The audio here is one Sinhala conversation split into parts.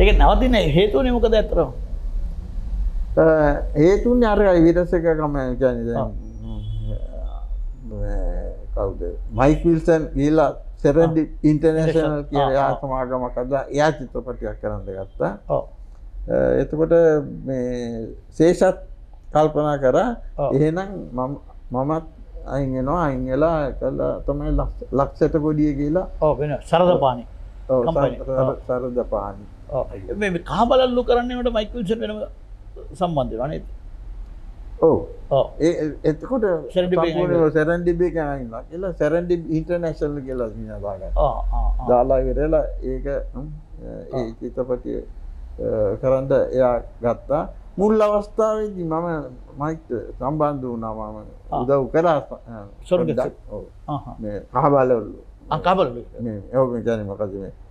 ඒක නවතින හේතුවනේ මොකද අතරම? හේතුන් අර වීරස් එකකම කියන්නේ දැන් කවුද මයික් විල්සන් ගිහලා සෙරෙන්ඩි ඉන්ටර්නැෂනල් කියන ආත්මාගමක් අදලා එයා චිත්‍රපටයක් කරන්න ගත්තා. ඔව්. එතකොට මේ ශේෂත් කල්පනා කරා එහෙනම් මමත් අයින් වෙනවා අයින් වෙලා කළා තමයි ලක්ෂයට ගොඩිය ගිහලා. ඔව් වෙනවා සරදපාණි. ඔව් සරදපාණි. ඔව් මේ කහබලල්ලු කරන්නේ මට මයික් විල්සන් වෙනම සම්බන්ධ වෙනවා නේද? ඔව්. ඔව්. එතකොට සෙරෙන්ඩිබි කියනවා. එලා සෙරෙන්ඩිබි ඉන්ටර්නැෂනල් කියලා කියනවා බාගා. ආ ආ. දාලා ඉවරලා ඒක ඒ චිත්‍රපටිය කරන්න එයා ගත්තා. මුල් අවස්ථාවේදී මම මයික් සම්බන්ධ වුණා මම උදව් කළා. සොරගත්. ඔව්. ආහා. මේ කහබලවලු. කහබලවලු. මේ ඔව් කියන්නේ මොකද මේ?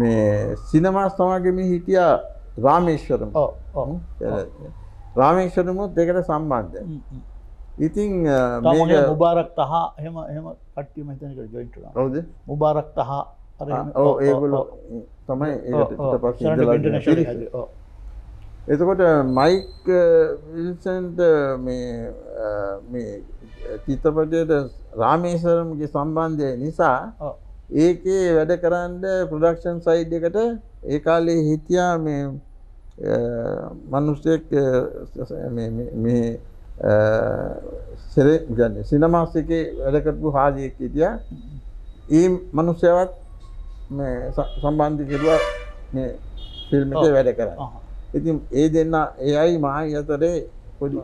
මේ සිනමා සමාගමේ හිටියා රාමේශ්වරම. රාමේශ්වරමුත් දෙකට සම්බන්ධයි. ඉතින් මේ මුබාරක් තහ එහෙම කට්ටියම හිතනකට ජොයින්ට් වුණා. හරිද? මුබාරක් තහ අර ඔව් ඒගොල්ලෝ තමයි ඒකට පස්සේ ඉඳලා. ඔව්. එතකොට මයික් විල්සන්ට මේ චිත්‍රපටයේ රාමේශ්වරම්ගේ සම්බන්ධය නිසා ඒකේ වැඩ කරන්න ප්‍රොඩක්ෂන් සයිඩ් එකට ඒ කාලේ හිටියා මේ මිනිස්සෙක් මේ සිනමාස් එකේ වැඩ කරපු හාජියෙක් හිටියා. ඒ මිනිස්සයාත් මේ සම්බන්ධ කෙරුවා මේ ෆිල්ම් එකේ වැඩ කරා. ඉතින් ඒ දෙන්න එයි මායි අතරේ පොඩි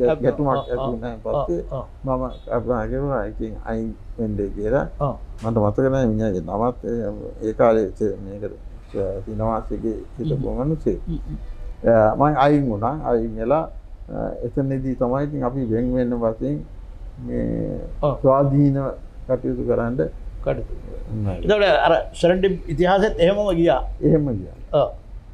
ගැටුමක් ඇති වුණාන් පස්සේ මම අප්‍රාගේවා ඉතින් අයින් වෙන්නේ කියලා මට මතක නැහැ මිනිහගේ නමත් ඒ කාලේ මේකට සිනමාසිකේ හිටපු මිනිස්සේ මම අයින් වුණා. අයින් වෙලා එතනදී තමයි ඉතින් අපි වෙන් වෙන්න වශයෙන් මේ ස්වාධීන කටයුතු කරන්න කටයුතු. ඒතකොට අර සරෙන්ඩි ඉතිහාසෙත් එහෙමම ගියා. ඔව්.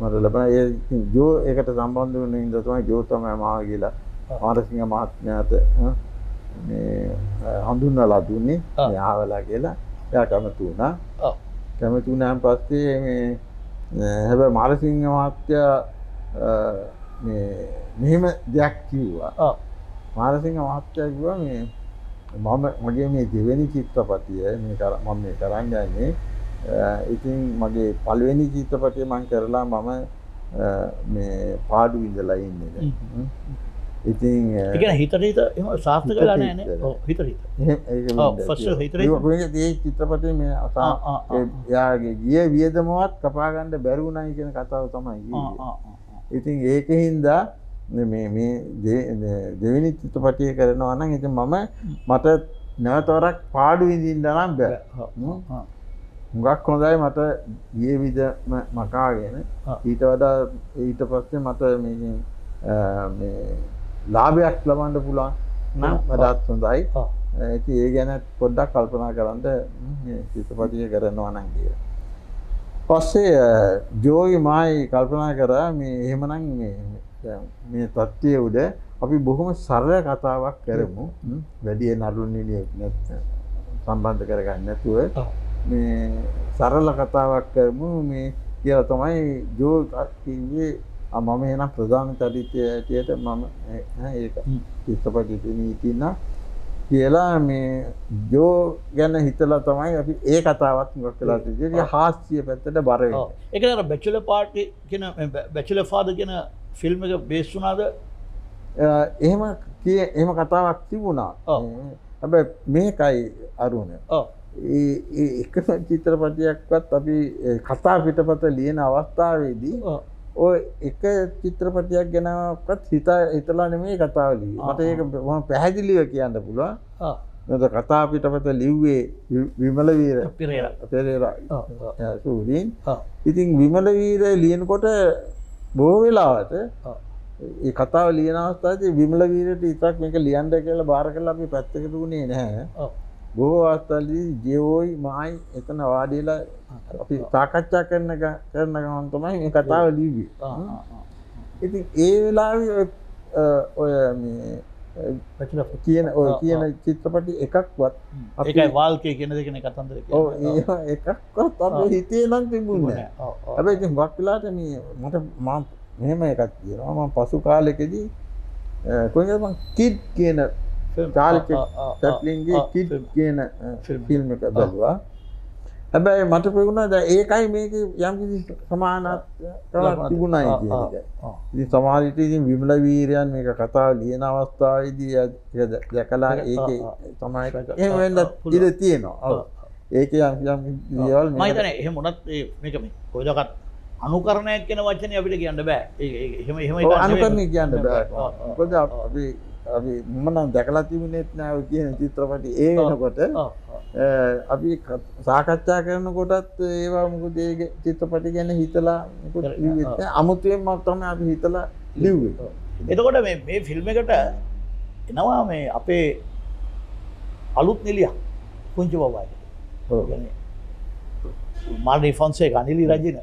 මට ලැබුණා. ඒ ජෝ එකට සම්බන්ධ වෙන ඉඳලා තමයි ජෝ තමයි මාව කියලා මාරසිංහ මහත්මයාට මේ හඳුන්වලා දුන්නේ මේ ආවලා කියලා. එයා කැමති වුණා. ඔව්. කැමති වුණාන් පස්සේ මේ හැබැයි මාරසිංහ මහත්තයා මේ මෙහෙම දෙයක් කිව්වා. ඔව්. මාරසිංහ මහත්තයා කිව්වා මේ මගේ මේ දෙවෙනි චිත්‍රපටිය මම මේ කරන්න යන්නේ. ඉතින් මගේ පළවෙනි චිත්‍රපටය මම කරලා මම මේ පාඩු ඉඳලා ඉන්නේ. ඉතින් ඒ කියන්නේ හිතට එහෙම සාර්ථක වෙලා නැහැ නේ. ඔව් හිතට. එහෙම ඔව් ෆස්ට් හිතට. ඒ චිත්‍රපටයේ මේ එයාගේ ගිය වියදමවත් කපා ගන්න බැරි වුණයි කියන කතාව තමයි ගියේ. ඉතින් ඒකෙන්ද මේ දෙවෙනි චිත්‍රපටය කරනවා නම් ඉතින් මට නැවතරක් පාඩු විඳින්න නම් බෑ. හුඟක් හොඳයි මට ගිය විදම මකාගෙන ඊට වඩා ඊට පස්සේ මට මේ ලාභයක් ලබන්න පුළුවන් නම් වඩාත් හොඳයි. ඉතින් ඒ ගැන පොඩ්ඩක් කල්පනා කරන්න මේ චිත්‍රපටිය කරනවා නම් කියලා. පස්සේ ජෝයි මායි කල්පනා කරා මේ එහෙමනම් මේ තත්ත්වය උඩ අපි බොහොම සරල කතාවක් කරමු. වැඩි නළු නිළියක් නැත්නම් සම්බන්ධ කරගන්න නැතුව මේ සරල කතාවක් කරමු මේ කියලා තමයි ජෝ කිව්වේ. මම එන ප්‍රධාන චරිතය ඇටියට මම ඒක චිත්‍රපටයේ නීතින කියලා මේ ජෝ ගැන හිතලා තමයි අපි ඒ කතාවත් මුලක් කළා. ඒක හාස්‍ය පැත්තට බර වෙනවා. ඒක නේද බැචලර් පාටි කියන බැචලර් ෆාදර් කියන ෆිල්ම් එක බේස් වුණාද? එහෙම කතාවක් තිබුණා. හැබැයි මේකයි අරුණ. ඒ එක චිත්‍රපටයක්වත් අපි කතා පිටපත ලියන අවස්ථාවේදී ඔය එක චිත්‍රපටයක් ගැනවත් හිතලා නෙමෙයි කතාව ලියුවේ. මට ඒක මම පැහැදිලිව කියන්න පුළුවන්. මම කතා පිටපත ලිව්වේ විමල වීර පෙරේරා. ඉතින් විමල වීර ලියනකොට බොහෝ වෙලාවට ඒ කතාව ලියන අවස්ථාවේදී විමල වීරට ඉතක් මේක ලියන්න කියලා බාර කරලා අපි පැත්තකට දුන්නේ නැහැ. බොහෝ අවස්ථාවලදී ජීවෝයි මායි එතන වාඩිලා අපි සාකච්ඡා කරන ගමන් තමයි මේ කතාව ලිව්වේ. ඉතින් ඒ වෙලාවේ ඔය මේ කියන චිත්‍රපටි එකක්වත් ඒකයි වාල්කේ කියන දෙකේ නේ කතන්දර කියන්නේ. ඔව් ඒක එකක්වත් අපේ හිතේ නම් තිබුණේ නැහැ. හැබැයි ඉතින් වත් වෙලාවට මේ මට මම මෙහෙම එකක් කියනවා. මම පසු කාලෙකදී කොහෙන්ද මම කිඩ් කියන චැප්ලින්ගේ කිඩ් කියන ෆිල්ම් එක බලුවා. හැබැයි මට පෙනුණා දැන් ඒකයි මේකේ යම්කිසි සමානතාවක් තිබුණායි කියන එක. ඉතින් සමහර විට ඉතින් විමල වීරයන් මේක කතාව ලියන අවස්ථාවේදී දැකලා ඒකේ තමයි එහෙම වෙන්න ඉඩ තියෙනවා. ඒකේ යම්කිසි දේවල් මම හිතන්නේ එහෙම උනත් මේක මේ කොයිදකට අනුකරණයක් කියන වචනේ අපිට කියන්න බෑ. ඒක එහෙම ඒක අනුකරණය කියන්න බෑ. මොකද අපි මම නම් දැකලා තිබුණේත් නෑ ඔය කියන චිත්‍රපටි. ඒ වෙනකොට අපි සාකච්ඡා කරනකොටත් ඒවා මොකද ඒ චිත්‍රපටි ගැන හිතලා මොකද ලිව්වෙත් අමුතුවෙන්ම තමයි අපි හිතලා ලිව්වේ. එතකොට මේ ෆිල්ම් එකට එනවා මේ අපේ අලුත් නිලියක් පුංචි බබායි. ඔව්. මාලනි ෆොන්සේකා නිලි රජින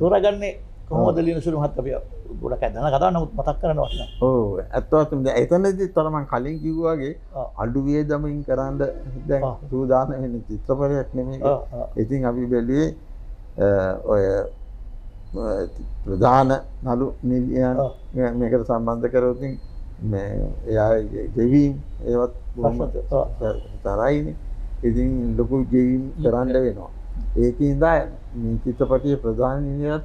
තෝරාගන්නේ කොහොමද ලියන සුළු මහත් අපි ගොඩක් දැන කතා නමුත් මතක් කරන්න වටිනවා. ඔව් ඇත්ත වශයෙන්ම දැන් එතනදී තර මම කලින් කිව්වා වගේ අඩු වේදමින් කරන්ද දැන් සූදානම් වෙන චිත්‍රපටයක් නෙමෙයි. ඉතින් අපි බැලුවේ ඔය ප්‍රධාන නළු නිලියන් මේකට සම්බන්ධ කරවතින් මේ එයාගේ ජීවීම් ඒවත් බොහොම තරයිනේ. ඉතින් ලොකු ජීවීම් කරන්න වෙනවා. ඒකින්ද මේ චිත්‍රපටයේ ප්‍රධාන නිලියත්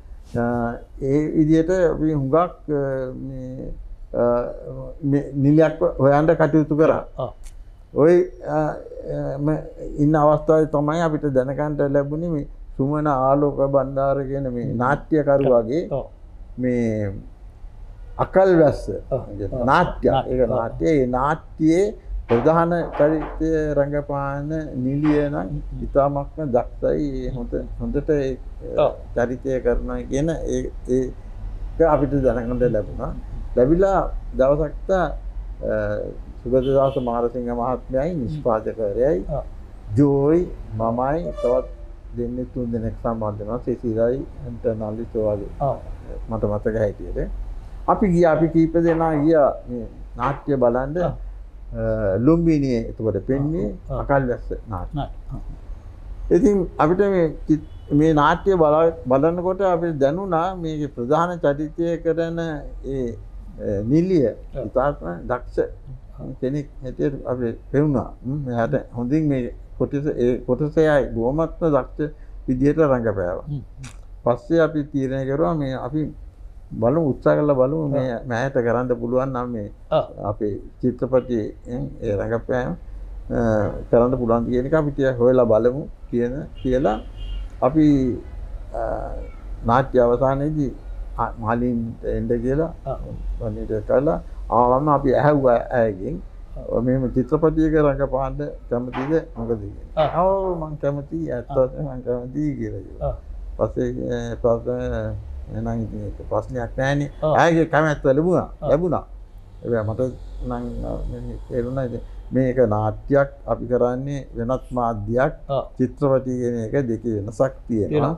ඒ විදිහට අපි හුඟක් මේ නිලියක් හොයන්න කටයුතු කරා. ඔය ඉන්න අවස්ථාවේ තමයි අපිට දැනගන්න ලැබුණේ මේ සුමන ආලෝක බණ්ඩාර කියන මේ නාට්‍යකරුවාගේ මේ අකල්වැස්ස නාට්‍ය නාට්‍යයේ ප්‍රධාන චරිතය රංගපාන නිලිය නම් ඉතාමත්ම දක්ෂයි. හොඳට චරිතය කරනවා කියන ඒක අපිට දැනගන්න ලැබුණා. ලැබිලා දවසක් සුගතදාස මාරසිංහ මහත්මයායි නිෂ්පාදකවරයයි ජෝයි මමයි තවත් දෙන්නේ තුන් දෙනෙක් සම්බන්ධ වෙනවා. සිසිරයි ඇන්ටනලිස් වගේ මට මතක හිටියද අපි ගියා. අපි කීප දෙනා ගියා මේ නාට්‍ය බලන්න ලුම්බිනියේ. එතකොට පෙන්නේ අකල්වැස්ස නාට්‍ය. ඉතින් අපිට මේ නාට්‍ය බලනකොට අපිට දැනුණා මේකේ ප්‍රධාන චරිතය කරන ඒ නිලිය ඉතාම දක්ෂ කෙනෙක් හැටියට අපිට පෙනුණා. මෙයාට හොඳින් මේ කොටසයි බොහොමත්ම දක්ෂ විදිහට රඟපෑවා. පස්සේ අපි තීරණය කරුවා මේ අපි බලමු උත්සාහ කරලා බලමු මේ මෑයට කරන්න පුළුවන් නම් මේ අපේ චිත්‍රපටියෙන් ඒ රඟපෑම කරන්න පුළුවන් කියන එක අපිට හොයලා බලමු කියන කියලා අපි නාට්‍ය අවසානයේදී මාලින්ට එන්න කියලා වන්නේට කළා. ආවම අපි ඇහුවා ඇයගෙන් මෙහෙම චිත්‍රපටියක රඟපාන්න කැමතිද මොකද කියන්නේ. ආව මම කැමතියි ඇත්තට මම කැමතියි කියලා කිව්වා. පස්සේ එහෙනම් ඉතින් ප්‍රශ්නයක් නැහැනේ. ආයේ කැමැත්ත ලැබුණා. ඒ මට නම් තේරුණා ඉතින් මේක නාට්‍යයක් අපි කරන්නේ වෙනත් මාධ්‍යයක්. චිත්‍රපටි කියන එක දෙකේ වෙනසක් තියෙනවා.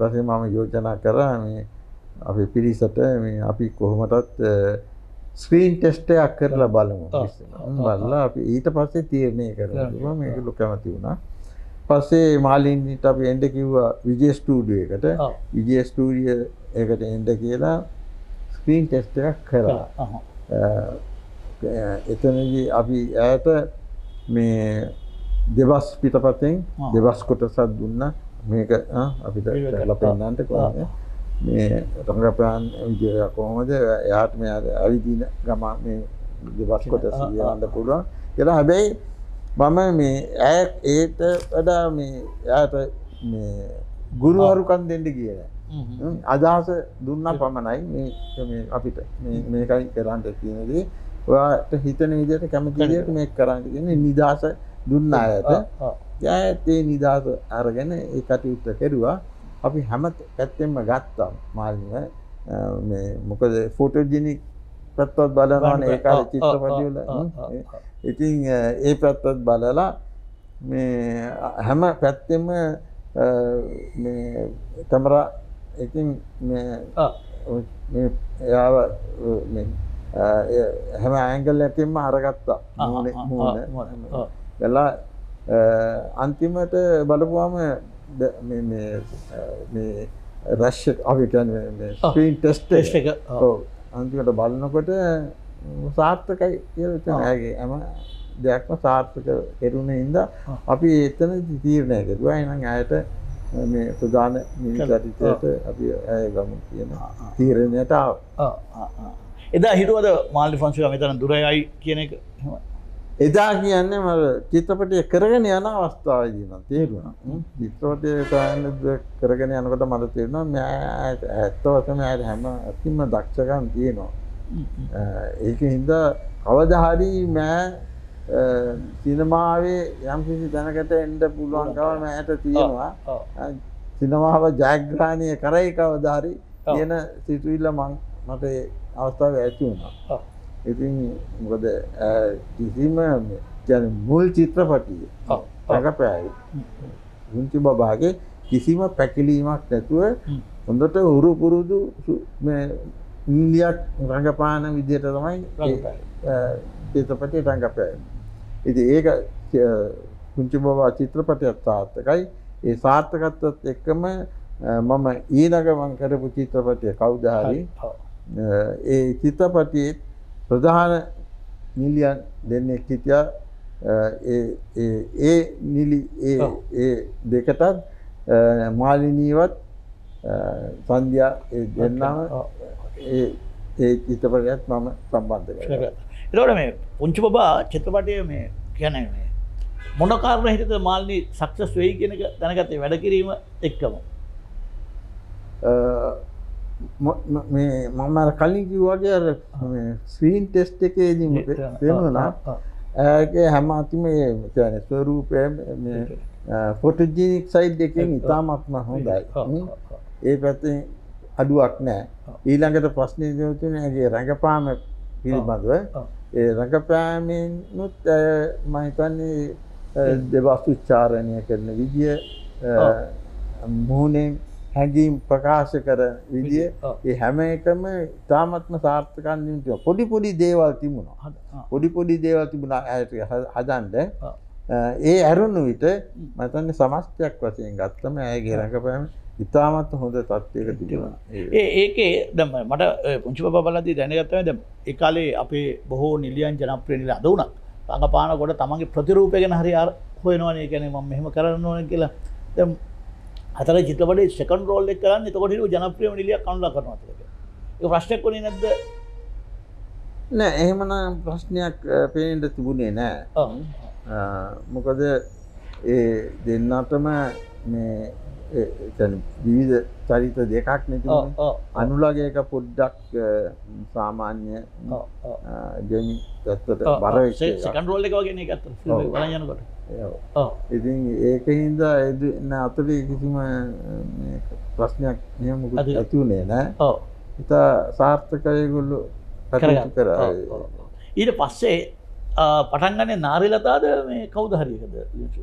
ඊපස්සේ මම යෝජනා කරා මේ අපි පිරිසට මේ අපි කොහොමදත් ස්ක්‍රීන් ටෙස්ට් එකක් කරලා බලමු. බලලා අපි ඊට පස්සේ තීරණය කරනවා මේක ලොකමති වුණා. පස්සේ මාලින්ට අපි එන්න කිව්වා විජේ ස්ටුඩියෝ එකට. විජේ ස්ටුඩියෝ එකට එන්න කියලා ස්ක්‍රීන් ටෙස්ට් එකක් කරා. එතනදී අපි ඈත මේ දෙවස් පිටපතෙන් දෙවස් කොටසක් දුන්නා. මේක අපිට ලපන්නන්ට කොහොමද මේ රංගපෑම් විදිය කොහොමද එයාට මේ අවිදින ගම මේ දෙවස් කොටස යන්න පුළුවන් කියලා. හැබැයි මම මේ ඒට වඩා මේ එයාට මේ ගුරුවරුකම් දෙන්න ගියේ නැහැ. අදහස දුන්නා පමණයි මේ අපිට මේ මේකයි කරන්න තියෙන දේ. ඔයාට හිතන විදිහට කැමති විදිහට මේක කරන්න කියන්නේ නිදාස දුන්නා යට. ඒ නිදාස අරගෙන ඒ කටයුත්ත කෙරුවා. අපි හැම පැත්තෙම ගත්තා මාළිම මේ මොකද ෆොටෝජෙනික් පැත්තත් බලනවානේ ඒ කාලේ චිත්‍රපටි වල. ඉතින් ඒ පැත්තත් බලලා මේ හැම පැත්තෙම මේ කැමරා ඉතින් මේ යාව මේ හැම ඇන්ගල් එකකින්ම අරගත්තා. මොනේ වෙලා අන්තිමට බලපුවාම මේ මේ මේ රෂ් අපි කියන්නේ මේ ස්ක්‍රීන් ටෙස්ට් එක අන්තිමට බලනකොට සාර්ථකයි කියලා තමයි ආගේ. අම දෙයක්ම සාර්ථක කෙරුණේ ඉඳලා අපි එතන තීරණය කරුවා. එහෙනම් ආයෙත් මේ ප්‍රධාන නිලධාරිතයට අපි ආයෙ ගමු කියන තීරණයට ආවා. එදා හිතුවද මාල්නි ෆොන්සේකා මෙතන දුරයි කියන එක? එදා කියන්නේ මම චිත්‍රපටය කරගෙන යන අවස්ථාවේදී නම් තේරුණා. චිත්‍රපටය කරගෙන යනකොට මට තේරුණා මම ඇත්ත වශයෙන්ම හැම අතිම දක්ෂකම් තියෙනවා. ඒකෙන්ද කවදා හරි මම සිනමාවේ යම් කිසි දැනකට එන්න පුළුවන් කම මට තියෙනවා. සිනමාව ජයග්‍රහණය කරයි කවදා හරි කියන සිතුවිල්ල මට ඒ අවස්ථාවේ ඇති වුණා. ඉතින් මොකද කිසිම يعني මුල් චිත්‍රපටියේ අගපෑයි මුංචි බබාගේ කිසිම පැකිලීමක් නැතුව හොඳට උරු පුරුදු මේ ඉන්දියාක් රංගපාන විදියට තමයි චිත්‍රපටිය රංගපෑයි. ඉතින් ඒක මුංචි බබා චිත්‍රපටියත් සාර්ථකයි. ඒ සාර්ථකත්වයත් එක්කම මම ඊළඟ මම කරපු චිත්‍රපටිය කවුද හරි ඒ චිත්‍රපටියේ ප්‍රධාන නිලියන් දෙන්නේ කිටියා නිලි දෙකටත් මාලිනීවත් සංධ්‍යා දෙන්නම චිත්‍රපටයත් මම සම්බන්ධ කරගන්නවා. ඒතකොට මේ පුංචි බබා චිත්‍රපටයේ මේ කියන්නේ මේ මොන කාරණා හිතද මාලිනී සක්සස් වෙයි කියන එක දැනගත්තේ වැඩ කිරීම එක්කම? මේ මම කලින් කිව්වා වගේ අර මේ ස්ක්‍රීන් ටෙස්ට් එකේදී තේරුණා ඒකේ හැම අතිම ඒ කියන්නේ ස්වරූපය මේ ෆොටෝජෙනික් සයිඩ් එකෙන් ඉතාමත්ම හොඳයි. ඒ පැත්තෙන් අඩුවක් නැහැ. ඊළඟට ප්‍රශ්නේ දෙවෙනි එකේ රංගපෑම පිළිබඳව ඒ රංගපෑමෙන් උත් මම හිතන්නේ දෙවස් උච්චාරණය කරන විදිය මොනේ හැඟීම් ප්‍රකාශ කරන විදිය ඒ හැම එකම තාමත්ම සාර්ථකන්නේ නෑ. පොඩි පොඩි දේවල් තිබුණා. පොඩි පොඩි දේවල් තිබුණා හදන්න. ඒ ඇරුණු විට මම හිතන්නේ සමස්තයක් වශයෙන් ගත්තම ඇයගේ රඟපෑම ඉතාමත් හොඳ තත්ත්වයක තිබුණා. ඒකේ දැන් මට පුංචි බබා බලද්දී දැනගත්තා දැන් ඒ කාලේ අපේ බොහෝ නිලියන් ජනප්‍රිය නිල අද උනත් රඟපාන කොට තමන්ගේ ප්‍රතිරූපය ගැන හරි හොයනවනේ. ඒ කියන්නේ මම මෙහෙම කරන්න ඕනේ කියලා. දැන් අතර චිත්‍රපටයේ සෙකන්ඩ් රෝල් එක කරන්නේ එතකොට හිරු ජනප්‍රියම නිලියක් කනුලා කරනවා කියලා. ඒක ප්‍රශ්නයක් වුණේ නැද්ද? නෑ එහෙමනම් ප්‍රශ්නයක් පේන්න තිබුණේ නෑ. මොකද ඒ දෙන්නටම මේ يعني විවිධ චරිත දෙකක් නෙතුනේ. අනුලගේ එක පොඩ්ඩක් සාමාන්‍ය ගෙනි පැත්තට බර වෙච්ච සෙකන්ඩ් රෝල් එක වගේ නේ ගත්තා ෆිල්ම් එක බලන් යනකොට. ඉතින් ඒකින්ද අතලේ කිසිම ප්‍රශ්නයක් එහෙම මොකද ඇති උනේ නෑ. හිත සාර්ථකව ඒගොල්ලෝ කටයුතු කරා. ඊට පස්සේ පටන් ගන්නේ නාරිලතාද මේ කවුද හරි එකද?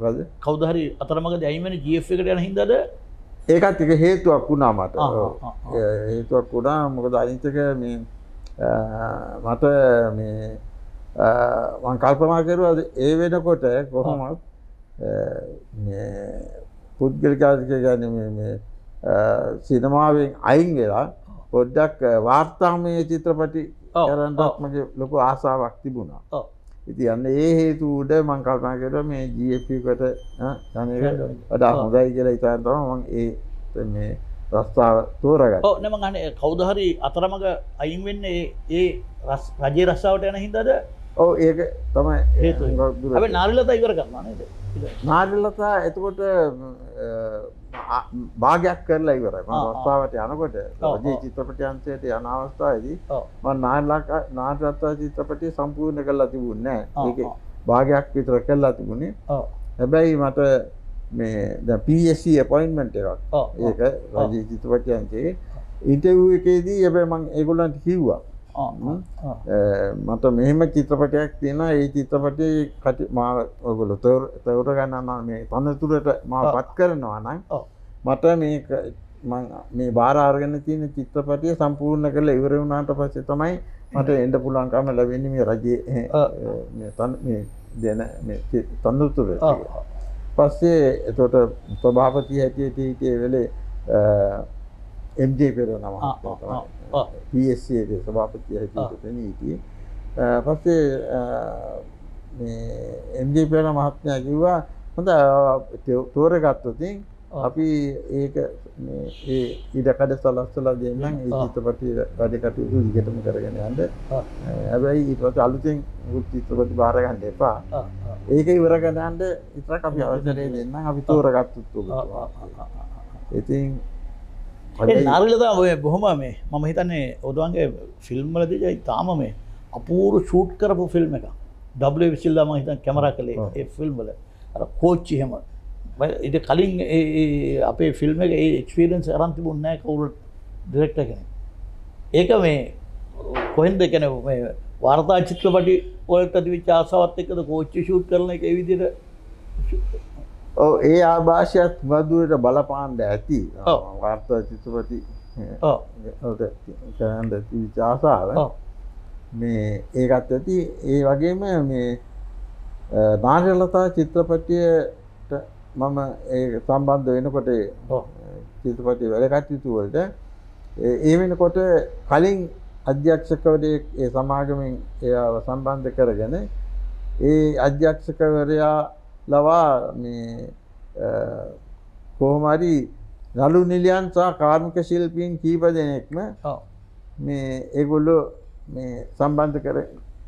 මොකද කවුද හරි අතරමඟදී අයිමන GF එකට යන හින්දාද ඒකත් එක හේතුවක් වුණා මට හේතුවක් වුණා මොකද අනිත් එක මේ මට මේ මම කල්පනා කරුවා ඒ වෙනකොට කොහොමද මේ පුද්ගලිකාදික කියන්නේ මේ සිනමාවෙන් අයින් වෙලා පොඩ්ඩක් වාර්තාමය චිත්‍රපටි කරන්නත් මගේ ලොකු ආසාවක් තිබුණා. ඔව් ඉතින් ඒ හේතු උඩ මම කල්පනා කළා මේ GFP එකට යන්නේ වඩා හොඳයි කියලා ඉතින් තමයි මම ඒ මේ රස්සාව තෝරගත්තේ. ඔව් නේ මම අහන්නේ කවුද හරි අතරමඟ අයින් වෙන්නේ ඒ රජේ රස්සාවට යන හින්දාද? ඔව් ඒක තමයි හේතුව. අපි නාරිලතා ඉවර කරනවා නේද? නාරිලතා එතකොට භාගයක් කරලා ඉවරයි. මම රස්සාවට යනකොට රජේ චිත්‍රපටි අංශයට යන අවස්ථාවේදී මම නාට්‍ය චිත්‍රපටි සම්පූර්ණ කරලා තිබුණේ නැහැ. ඒකේ භාගයක් විතර කරලා තිබුණේ. හැබැයි මට මේ දැන් PSC appointment එකක්. ඒක රජේ චිත්‍රපටි අංශයේ ඉන්ටර්විව් එකේදී හැබැයි මම ඒගොල්ලන්ට කිව්වා මට මෙහෙම චිත්‍රපටයක් තියෙනවා. ඒ චිත්‍රපටේ මා ඔයගොල්ලෝ තවර ගන්නවා මේ තනතුරට මාපත් කරනවා නම් මට මේ මම මේ බාර අරගෙන තියෙන චිත්‍රපටිය සම්පූර්ණ කරලා ඉවර වුණාට පස්සේ තමයි මට එන්න පුළුවන්කම ලැබෙන්නේ මේ රජයේ මේ දෙන මේ තනතුරට. පස්සේ එතකොට සභාපති හැටියට හිටියේ වෙලේ MJ පෙරේරා නම PSC එකේ සභාපති හැටියට තනියි. පස්සේ මේ MJ පෙරේරා මහත්මයා කිව්වා හොඳ තෝරගත්තොත් අපි ඒක මේ ඒ ඉඩකඩ සලස්සලා දෙන්නම් ඒ චිත්‍රපටි වැඩ කටයුතු දිගටම කරගෙන යන්න. හැබැයි ඊට පස්සේ අලුතෙන් චිත්‍රපටි බාර ගන්න එපා. ඒක ඉවර කරගන්න විතරක් අපි අවසරය දෙන්නම් අපි තෝරගත්තොත් උගතුවා. ඉතින් නාරිලතා ඔය බොහොම මේ මම හිතන්නේ ඔයගොල්ලන්ගේ ෆිල්ම් වලදී තාම මේ අපූර්ව ෂූට් කරපු ෆිල්ම් එකක්. W විසිල්ලා මම හිතන්නේ කැමරා කළේ ඒ ෆිල්ම් වල. අර කෝච්චි හැම ඊට කලින් ඒ අපේ ෆිල්ම් එක ඒ එක්ස්පීරියන්ස් අරන් තිබුණ නැහැ කවුරු ඩිරෙක්ටර් කෙනෙක්. ඒක මේ කොහෙන්ද කියන්නේ මේ වාර්තා චිත්‍රපටි වලට තිබිච්ච ආසාවත් එක්කද කෝච්චි ෂූට් කරන එක ඒ විදිහට ඔව් ඒ ආభాෂයත් වදුවට බලපාන්න ඇති වාර්තා චිත්‍රපටි ඔව් කරන්න තිබිචාසාව මේ ඒකත් ඇති ඒ වගේම මේ නාගලතා චිත්‍රපටියට මම ඒ සම්බන්ධ වෙනකොට චිත්‍රපටි වැඩ කටයුතු වලට ඒ වෙනකොට කලින් අධ්‍යක්ෂකවරයෙක් ඒ සමාගමෙන් ඒව සම්බන්ධ කරගෙන ඒ අධ්‍යක්ෂකවරයා ලවා මේ කොහොම හරි නළු නිලියන් සහ කාර්මික ශිල්පීන් කීප දෙනෙක්ම මේ ඒගොල්ලෝ මේ සම්බන්ධ කර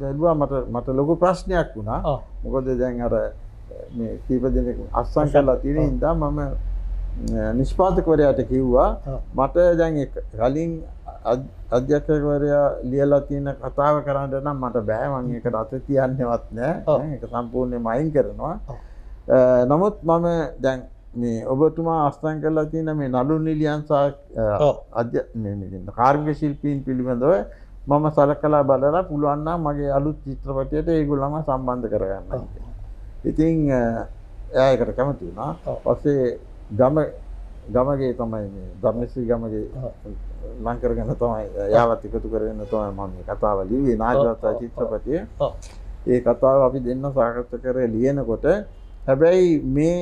දැනුවා මට ලොකු ප්‍රශ්නයක් වුණා. මොකද දැන් අර මේ කීප දෙනෙක් අස්සන් කරලා තියෙන ඉඳා මම නිෂ්පාදකවරයාට කිව්වා මට දැන් කලින් අධ්‍යක්ෂකවරයා ලියලා තියෙන කතාව කරන්න නම් මට බෑ මම ඒකට අත තියන්නේවත් නෑ ඒක සම්පූර්ණයෙන්ම අයින් කරනවා. නමුත් මම දැන් මේ ඔබතුමා අස්තන් කරලා තියෙන මේ නළු නිලියන් සහ කාර්මික ශිල්පීන් පිළිබඳව මම සලකලා බලලා පුළුවන් නම් මගේ අලුත් චිත්‍රපටයට ඒගොල්ලන්ව සම්බන්ධ කරගන්න. ඉතින් එයා ඒකට කැමති වුණා. පස්සේ ගමගේ තමයි මේ ධර්මශ්‍රී ගමගේ ලං කරගෙන තමයි යාවත් එකතු කරගෙන තමයි මම මේ කතාව ලිව්වේ නාට්‍ය චිත්‍රපටිය. ඒ කතාව අපි දෙන්න සාකච්ඡා කරලා ලියනකොට හැබැයි මේ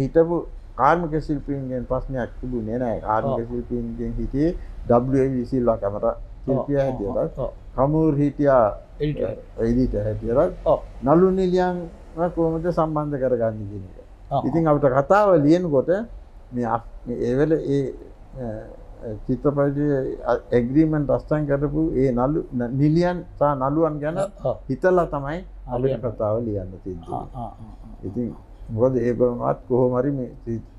හිටපු කාර්මික ශිල්පීන්ගෙන් ප්‍රශ්නයක් තිබුණේ නැහැ. කාර්මික ශිල්පීන්ගෙන් හිටියේ WV සිල්වා කැමරා ශිල්පියා හැටියට. කමූර් හිටියා එඩිටර් හැටියට. නළු නිලියන් කොහොමද සම්බන්ධ කරගන්නේ කියන එක. ඉතින් අපිට කතාව ලියනකොට මේ ඒ වෙලේ ඒ චිත්‍රපටයේ ඇග්‍රීමන්ට් අස්තන් කරපු ඒ නළු නිලියන් සා නළුවන් ගැන හිතලා තමයි අපිට කතාව ලියන්න තියෙන්නේ. ඉතින් මොකද ඒගොල්ලන්වත් කොහොම හරි මේ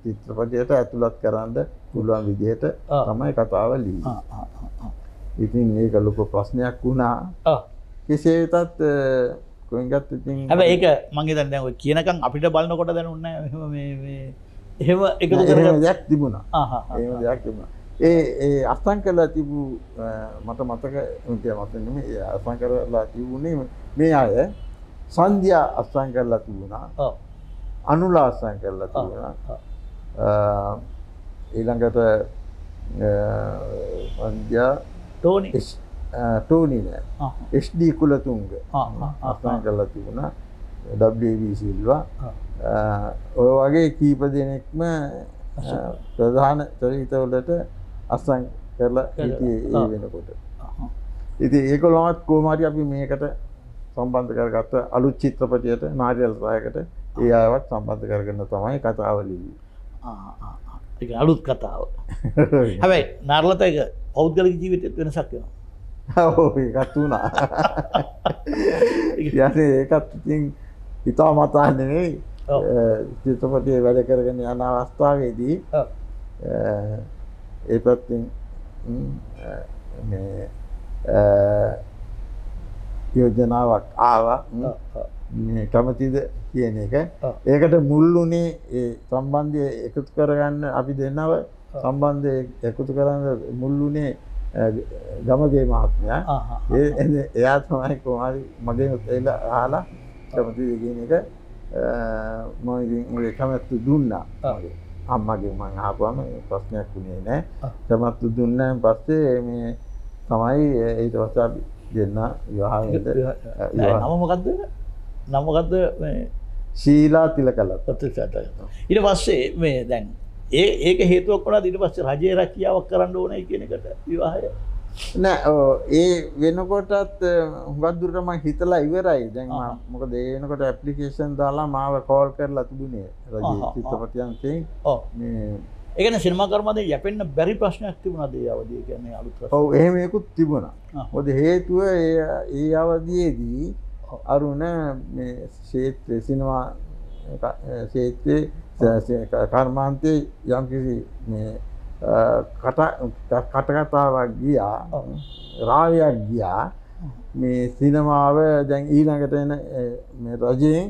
චිත්‍රපටයට ඇතුළත් කරන්න පුළුවන් විදිහට තමයි කතාව ලියන්නේ. ඉතින් ඒක ලොකු ප්‍රශ්නයක් වුණා. කෙසේ වෙතත් කොහෙන්ද ඉතින් හැබැයි ඒක මම හිතන්නේ දැන් ඔය කියනකම් අපිට බලනකොට දැනුන්නේ නැහැ එහෙම එකතු කරගෙන දෙයක් තිබුණා. එහෙම දෙයක් තිබුණා. ඒ අස්තංකලා තිබු මට මතක මට නෙමෙයි අස්තංකලා තිබුණේ මේ අය සංධ්‍යා අස්තංකලා තිබුණා. ඔව්. අනුලා අස්තංකලා තිබුණා. ඊළඟට සංධ්‍යා ටෝනි SD කුලතුංග අස්තංකලා තිබුණා. WV සිල්වා ඔය වගේ කීප දෙනෙක්ම ප්‍රධාන චරිතවලට අස්තං කරලා හිටියේ ඒ වෙනකොට. ඉතින් ඒකලවත් කොහොම හරි අපි මේකට සම්බන්ධ කරගත්ත අලුත් චිත්‍රපටයට නාරියල් සායකට ඒ ආයවත් සම්බන්ධ කරගෙන තමයි කතාව ලිව්වේ. ඒක අලුත් කතාව. හැබැයි නාරලට ඒක පෞද්ගලික ජීවිතේට වෙනසක් වෙනවා. ඔව් ඒකත් උනා. يعني ඒකත් ඉතින් හිතාමතා නෙවෙයි. චිත්‍රපටයේ වැඩ කරගෙන යන අවස්ථාවේදී ඒ පැත්තෙන් මේ යෝජනාවක් ආවා මේ කැමතිද කියන එක. ඒකට මුල්ුණේ ඒ සම්බන්ධය එකතු කරගන්න අපි දෙන්නව සම්බන්ධය එකතු කරන්න මුල්ුණේ ගමගේ මහත්මයා. එයා තමයි කොහොමද මගෙන් එලා අහලා කැමතිද කියන එක මම කැමැත්ත දුන්නා. අම්මගේ මම ආපුවම ප්‍රශ්නයක් වුණේ නැහැ. කැමැත්ත දුන්නාන් පස්සේ මේ තමයි ඊට පස්සේ අපි දෙන්න විවාහයට. නම මොකද්ද? නම මොකද්ද මේ ශීලා තිලකලත්. ඊට පස්සේ මේ දැන් ඒක හේතුවක් වුණාද ඊට පස්සේ රජයේ රැකියාවක් කරන්න ඕනේ කියන එකට විවාහය? නෑ ඒ වෙනකොටත් හුඟක් දුරට මම හිතලා ඉවරයි. දැන් මම මොකද ඒ වෙනකොට ඇප්ලිකේෂන් දාලා මාව කෝල් කරලා තිබුණේ රජයේ චිත්‍රපටයන්තේ. ඔව් මේ ඒ කියන්නේ සිනමා කර්මදේ යැපෙන්න බැරි ප්‍රශ්නයක් තිබුණාද ඒ අවධිය කියන්නේ අලුත් ප්‍රශ්න. ඔව් එහෙම ඒකුත් තිබුණා. මොකද හේතුව ඒ අවධියේදී අරුණ මේ ක්ෂේත්‍රයේ සිනමා ක්ෂේත්‍රයේ කර්මාන්තයේ යම්කිසි මේ කටකතාවක් ගියා රාවයක් ගියා මේ සිනමාව දැන් ඊළඟට එන මේ රජයෙන්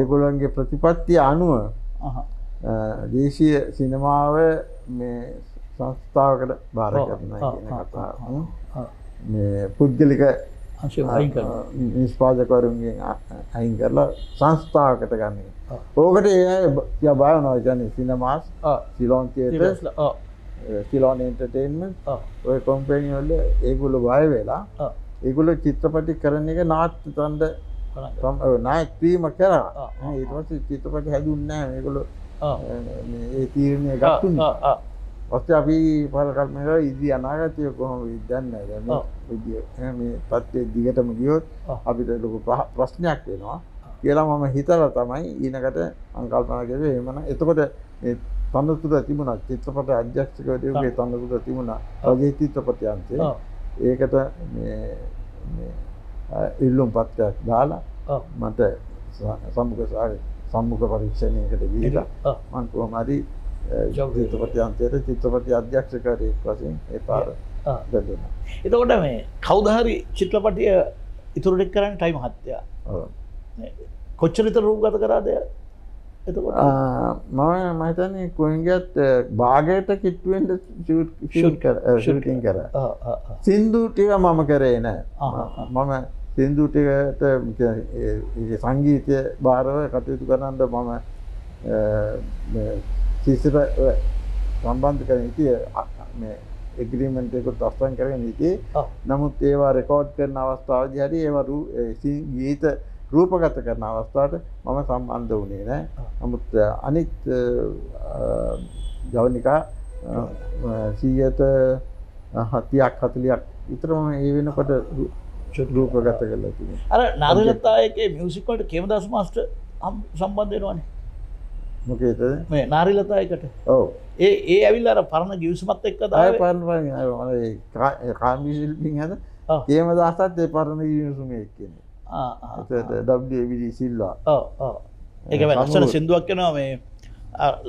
ඒගොල්ලන්ගේ ප්‍රතිපත්තිය අනුව දේශීය සිනමාව මේ සංස්ථාවකට බාර ගන්නවා කියන කතාව මේ පුද්ගලික නිෂ්පාදකවරුන්ගේ අයින් කරලා සංස්ථාවකට ගන්න. ඕකට ඒ අය බලනවා කියන්නේ සිනමාස් සිලෝන් තියටර්ස් සිලෝන් එන්ටර්ටේන්මන්ට් ඔය කම්පැනි වල ඒගොල්ලෝ බය වෙලා ඒගොල්ලෝ චිත්‍රපටි කරන එක නාට්‍ය තණ්ඩ නායකත්වීම කරා. ඊට පස්සේ චිත්‍රපටි හැදුන්නේ නැහැ මේගොල්ලෝ. මේ තීරණය ගත්තුනේ. ඔස්සේ අපි පළකල් මේවා ඉදි අනාගතය කොහොමද දන්නේ නැහැ. මේ විදිය මේ පත්යේ දිගටම ගියොත් අපිට ලොකු ප්‍රශ්නයක් වෙනවා කියලා මම හිතලා තමයි ඊනකට අංකල්පනා කරේ. එහෙමනම් එතකොට මේ තනතුර තිබුණා චිත්‍රපට අධ්‍යක්ෂකවරයෙකුගේ තනතුර තිබුණා රජයේ චිත්‍රපටයන්තේ. ඒකට මේ ඉල්ලුම් පත්‍රයක් දාලා මට සම්මුඛ පරීක්ෂණයකට ගිහිලා මම කොහොමද චිත්‍රපටයන්තේ චිත්‍රපට අධ්‍යක්ෂකවරයෙක් වශයෙන් ඒ පාර දැදුණා. එතකොට මේ කවුද හරි චිත්‍රපටය ඉතුරු දෙක කරන්න ටයිම් හත්ය. කොච්චර විතර රූපගත කරාද? එතකොට මම හිතන්නේ කොහෙන්ගත් භාගයට කිට්ටු වෙන්න ෂූටින් කරා. සින්දු ටික මම කරේ නෑ. මම සින්දු ටිකට ඒ සංගීතය බාරව කටයුතු කරනඳ මම සිසිර සම්බන්ධ කරගෙන ඉතියේ මේ ඇග්‍රීමන්ට් එකත් අස්තන් කරගෙන ඉතියේ. නමුත් ඒවා රෙකෝඩ් කරන අවස්ථාවේදී හරි ඒවා ගීත රූපගත කරන අවස්ථාවට මම සම්බන්ධ වුණේ නැහැ. නමුත් අනිත් ජවනිකා 170ක් විතරම මේ වෙනකොට රූපගත කරලා තියෙනවා. අර නාරිලතායේගේ මියුසික් වලට කේමදාස මාස්ටර් සම්බන්ධ වෙනවනේ. මොකේද? මේ නාරිලතායකට. ඔව්. ඒ ඇවිල්ලා අර පරණ ගිවිසුමත් එක්ක දාවේ. පරණ කාමී ශිල්පින් හද කේමදාසත් ඒ පරණ ගිවිසුමේ එක්කනේ. WABD සිල්වා. ඒක වෙන ලස්සන සින්දුවක් වෙනවා මේ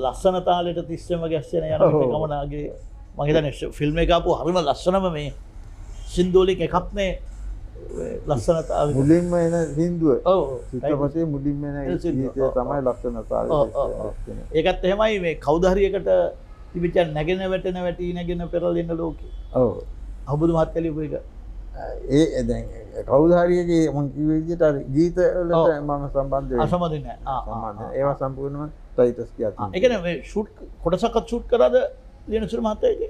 ලස්සන තාලෙට 30ම ගැස්සෙන යන එකමනාගේ මම හිතන්නේ ෆිල්ම් එක ආපු හරිම ලස්සනම මේ සින්දුව වලින් එකක් මේ ලස්සන තාලෙ මුලින්ම එන සින්දුව. ඔව්. ඊටපස්සේ මුලින්ම එන ගීතය තමයි ලස්සන තාලෙට. ඒකත් එහෙමයි මේ කවුද හරියකට තිබිච්ච නැගෙන වැටෙන වැටි නැගෙන පෙරලෙන ලෝකේ. ඔව්. අහබුදු මහත් කලියු එක ඒ දැන් කවුද හරියගේ මම කිව්ව විදිහට අර ගීත වලට මම සම්බන්ධ වෙනවා සම්බන්ධ නැහැ සම්බන්ධ ඒවා සම්පූර්ණයෙන්ම ටයිටස් කියලා තියෙනවා ඒ කියන්නේ මේ ෂූට් කොටසක්වත් ෂූට් කරාද ලියනසුර මහත්තයාගේ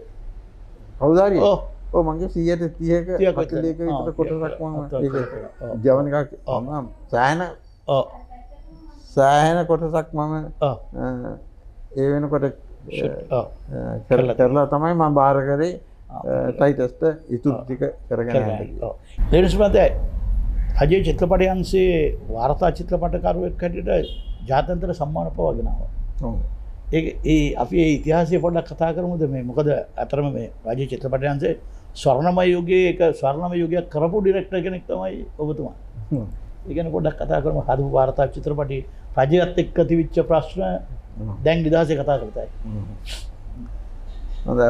කවුද හරිය ඔව් මගේ 130ක 40ක විතර කොටසක් මම ජවනිකා මම සෑහෙන කොටසක් මම ඒ වෙනකොට කරලා තමයි මම බාර කරේ ටයිටස්ට ඉතුරු ටික කරගෙන යනවා. ලේනස් මහත්තයා අජේ චිත්‍රපටය අංශයේ වාර්තා චිත්‍රපටකරුවෙක් හැටියට ජාත්‍යන්තර සම්මාන පවගෙන ආවා. ඔව්. ඒ අපි ඒ ඉතිහාසය පොඩ්ඩක් කතා කරමුද මේ මොකද අතරම මේ රාජ්‍ය චිත්‍රපටය අංශයේ ස්වර්ණමය යුගයේ එක ස්වර්ණමය යුගයක් කරපු ඩිරෙක්ටර් කෙනෙක් තමයි ඔබතුමා. හ්ම්. ඒ කියන්නේ පොඩ්ඩක් කතා කරමු හදපු වාර්තා චිත්‍රපටයේ රජයත් එක්ක තිබිච්ච ප්‍රශ්න දැන් නිදහසේ කතා කරතයි. හ්ම්. හොඳයි.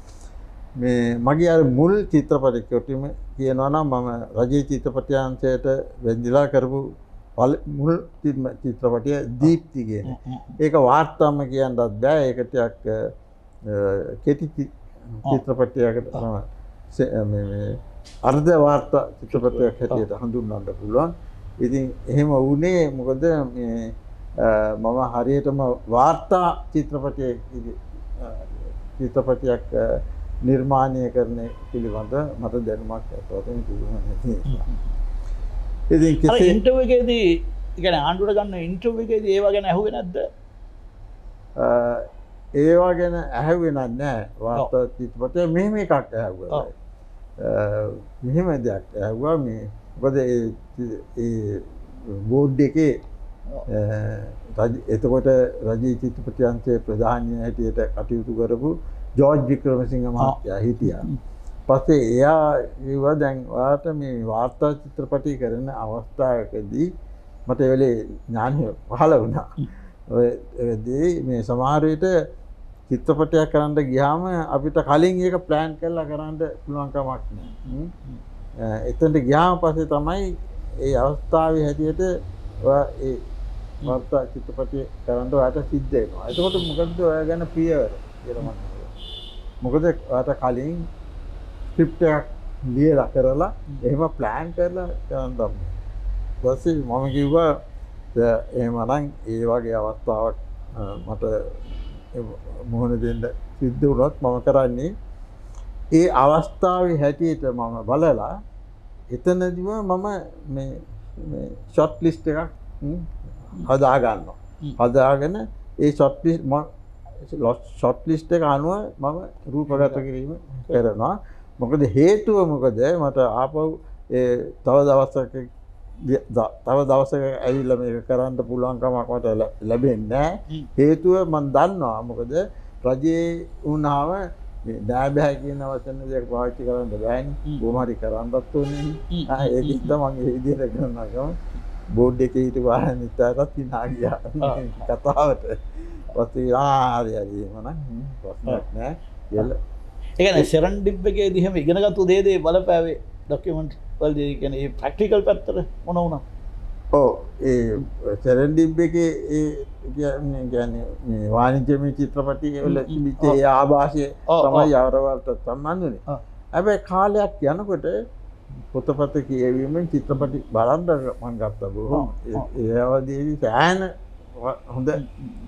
මේ මගේ අර මුල් චිත්‍රපටයේ කොටිම කියනවා නම් මම රජයේ චිත්‍රපටයන්තයට වෙන්දිලා කරපු මුල් චිත්‍රපටය දීප්ති කියන ඒක වාර්තාම කියන්නත් බෑ ඒක ටිකක් කෙටි චිත්‍රපටයකට තමයි මේ අර්ධ වාර්තා චිත්‍රපටයක් හැටියට හඳුන්වන්න පුළුවන්. ඉතින් එහෙම වුණේ මොකද මේ මම හරියටම වාර්තා චිත්‍රපටයක් නිර්මාණය කරන පිළිබඳ මට දැනුමක් ඇත්තටම තිබුණා නැහැ. ඉතින් කෙසේ ඉන්ටර්වියු එකේදී يعني ආණ්ඩුවට ගන්න ඉන්ටර්වියු එකේදී ඒව ගැන ඇහුවේ නැද්ද? ඒව ගැන ඇහුවේ නැහැ. වාර්තා චිත්‍රපටයේ මෙහෙම එකක් ඇහුවා. මෙහෙම දෙයක් ඇහුවා මේ මොකද ඒ බෝඩ් එකේ එතකොට රජයේ චිත්‍රපට අංශයේ ප්‍රධානී හැටියට කටයුතු කරපු ජෝර්ජ් වික්‍රමසිංහ මහත්තයා හිටියා. පස්සේ එයා කිව්වා දැන් ඔයාට මේ වාර්තා චිත්‍රපටි කරන අවස්ථාවකදී මට ඒ වෙලේ ඥානය පහළ වුණා. ඔයදී මේ සමහර විට චිත්‍රපටයක් කරන්න ගියාම අපිට කලින් ඒක ප්ලෑන් කරලා කරන්න පුළුවන් කමක් නැහැ. එතනට ගියාම පස්සේ තමයි ඒ අවස්ථාවේ හැටියට ඔයා ඒ වාර්තා චිත්‍රපටි කරන්න ඔයාට සිද්ධ වෙනවා. එතකොට මොකද ඔයා ගැන පියවර කියලා මම මොකද ඔයාට කලින් ස්ක්‍රිප්ට් එකක් ලියලා කරලා එහෙම ප්ලෑන් කරලා කරන්න. ඊපස්සේ මම කිව්වා එහෙමනම් ඒ වගේ අවස්ථාවක් මට මොහොන දෙන්න සිද්ධ වුණොත් මම කරන්නේ ඒ අවස්ථාවේ හැටියට මම බලලා එතනදිම මම මේ ෂොට් ලිස්ට් එකක් හදා ගන්නවා. හදාගෙන ඒ ෂොට් ලිස්ට් ෂොට් ලිස්ට් එක අනුව මම රූපගත කිරීම කරනවා. මොකද හේතුව මොකද මට ආපහු තව දවසක ඇවිල්ලා මේක කරන්න පුළුවන් කමක් මට ලැබෙන්නේ නැහැ. හේතුව මම දන්නවා මොකද රජයේ වුණාම දායබෑ කියන වචන දෙක පාවිච්චි කරන්න බෑනේ. කොහොම හරි කරන්නත් ඕනේ. ඒකත් තමයි මේ විදිහට කරනවා. බෝඩ් එකේ හිටපු ආනිත්‍යයටත් hina ගියා කතාවට. ඒ සෙරන්ඩිප් එකේ දිහම ඉගෙනගත්තු දේ බලපෑවේ ඩොකියුමන්ට් වලදී කියන්නේ ප්‍රැක්ටිකල් පැත්තට මොන වුණා? සෙරෙන්ඩිබ්බේකේ කියන්නේ වාණිජමය චිත්‍රපටයේ වල තිබිච්ච ඒ ආభాෂය තමයි අවරවලට සම්බන්ධුනේ. හැබැයි කාලයක් යනකොට පොතපත කියවීමෙන් චිත්‍රපටි බලන්න මම ගත්තා බොහොම. ඒ අවදීදී සෑහන හොඳ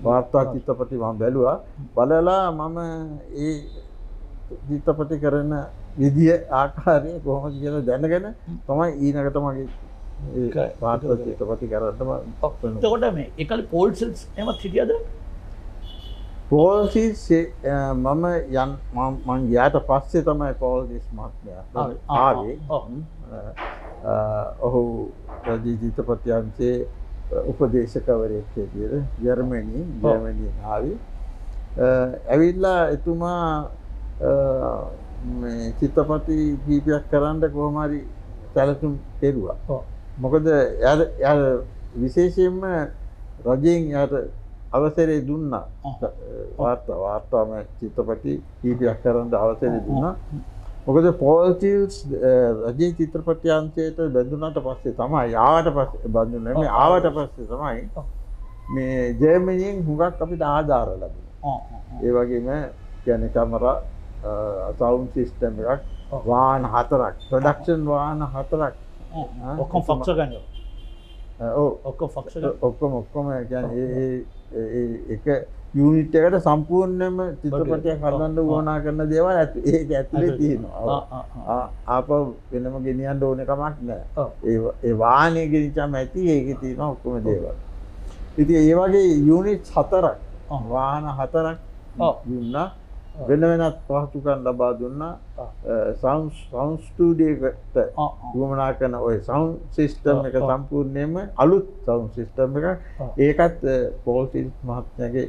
වාර්තා චිත්‍රපටි මම බැලුවා. බලලා මම ඒ චිත්‍රපටි කරන විදිය ආකාරය කොහොමද කියලා දැනගෙන තමයි ඊනකට මගේ වාර්තා චිත්‍රපටි කරන්න මම. එතකොට මේ එකල පෝල්සල්ස් එහෙම හිටියද? පෝල්සිස් මම යන් මම ගියාට පස්සේ තමයි පෝල්සිස් මහත්මයා ආවේ. ඔහු ජීවිතපත්‍යන්සේ උපදේශකවරයෙක් විදිහට ජර්මනියෙන් ආවේ. ඇවිල්ලා එතුමා මේ චිත්තපති කීපයක් කරන්න කොහොම හරි සැලසුම් කෙරුවා. මොකද යා විශේෂයෙන්ම රජෙන් යාට අවසරය දුන්නා. වාර්තාම චිත්‍රපටි කීපයක් කරන්න අවසරය දුන්නා. මොකද පෝල්ටිල්ස් රජයේ චිත්‍රපට්‍යංශයට බැඳුනාට පස්සේ තමයි ආවට පස්සේ තමයි මේ ජර්මනියෙන් හුඟක් අපිට ආධාර ලැබුණා. ඒ වගේම කියන්නේ කැමරා සවුන්ඩ් සිස්ටම් එකක් වාහන 4ක් ප්‍රොඩක්ෂන් වාහන 4ක් ඔක්කොම ෆක්ෂර් ගන්නවා. ඔක්කොම එක යුනිට් එකට සම්පූර්ණයෙන්ම චිත්‍රපටයක් හදන්න උවමනා කරන දේවල් ඒක ඇතුලේ තියෙනවා. ආපහු වෙනම ගෙනියන්න ඕන කමක් නැහැ. ඒ වාහනේ ගෙනිච්චාම ඇති ඒකේ තියෙන ඔක්කොම දේවල්. ඉතින් ඒ වගේ යුනිට් 4ක් වාහන 4ක් දුන්නා. වෙන වෙනත් පහසුකම් ලබා දුන්නා. සවුන්ඩ් ස්ටුඩියෝ එකට ගමනා කරන ඔය සවුන්ඩ් සිස්ටම් එක සම්පූර්ණයෙන්ම අලුත් සවුන්ඩ් සිස්ටම් එකක්. ඒකත් පෝල්ටිස් මහත්මයාගේ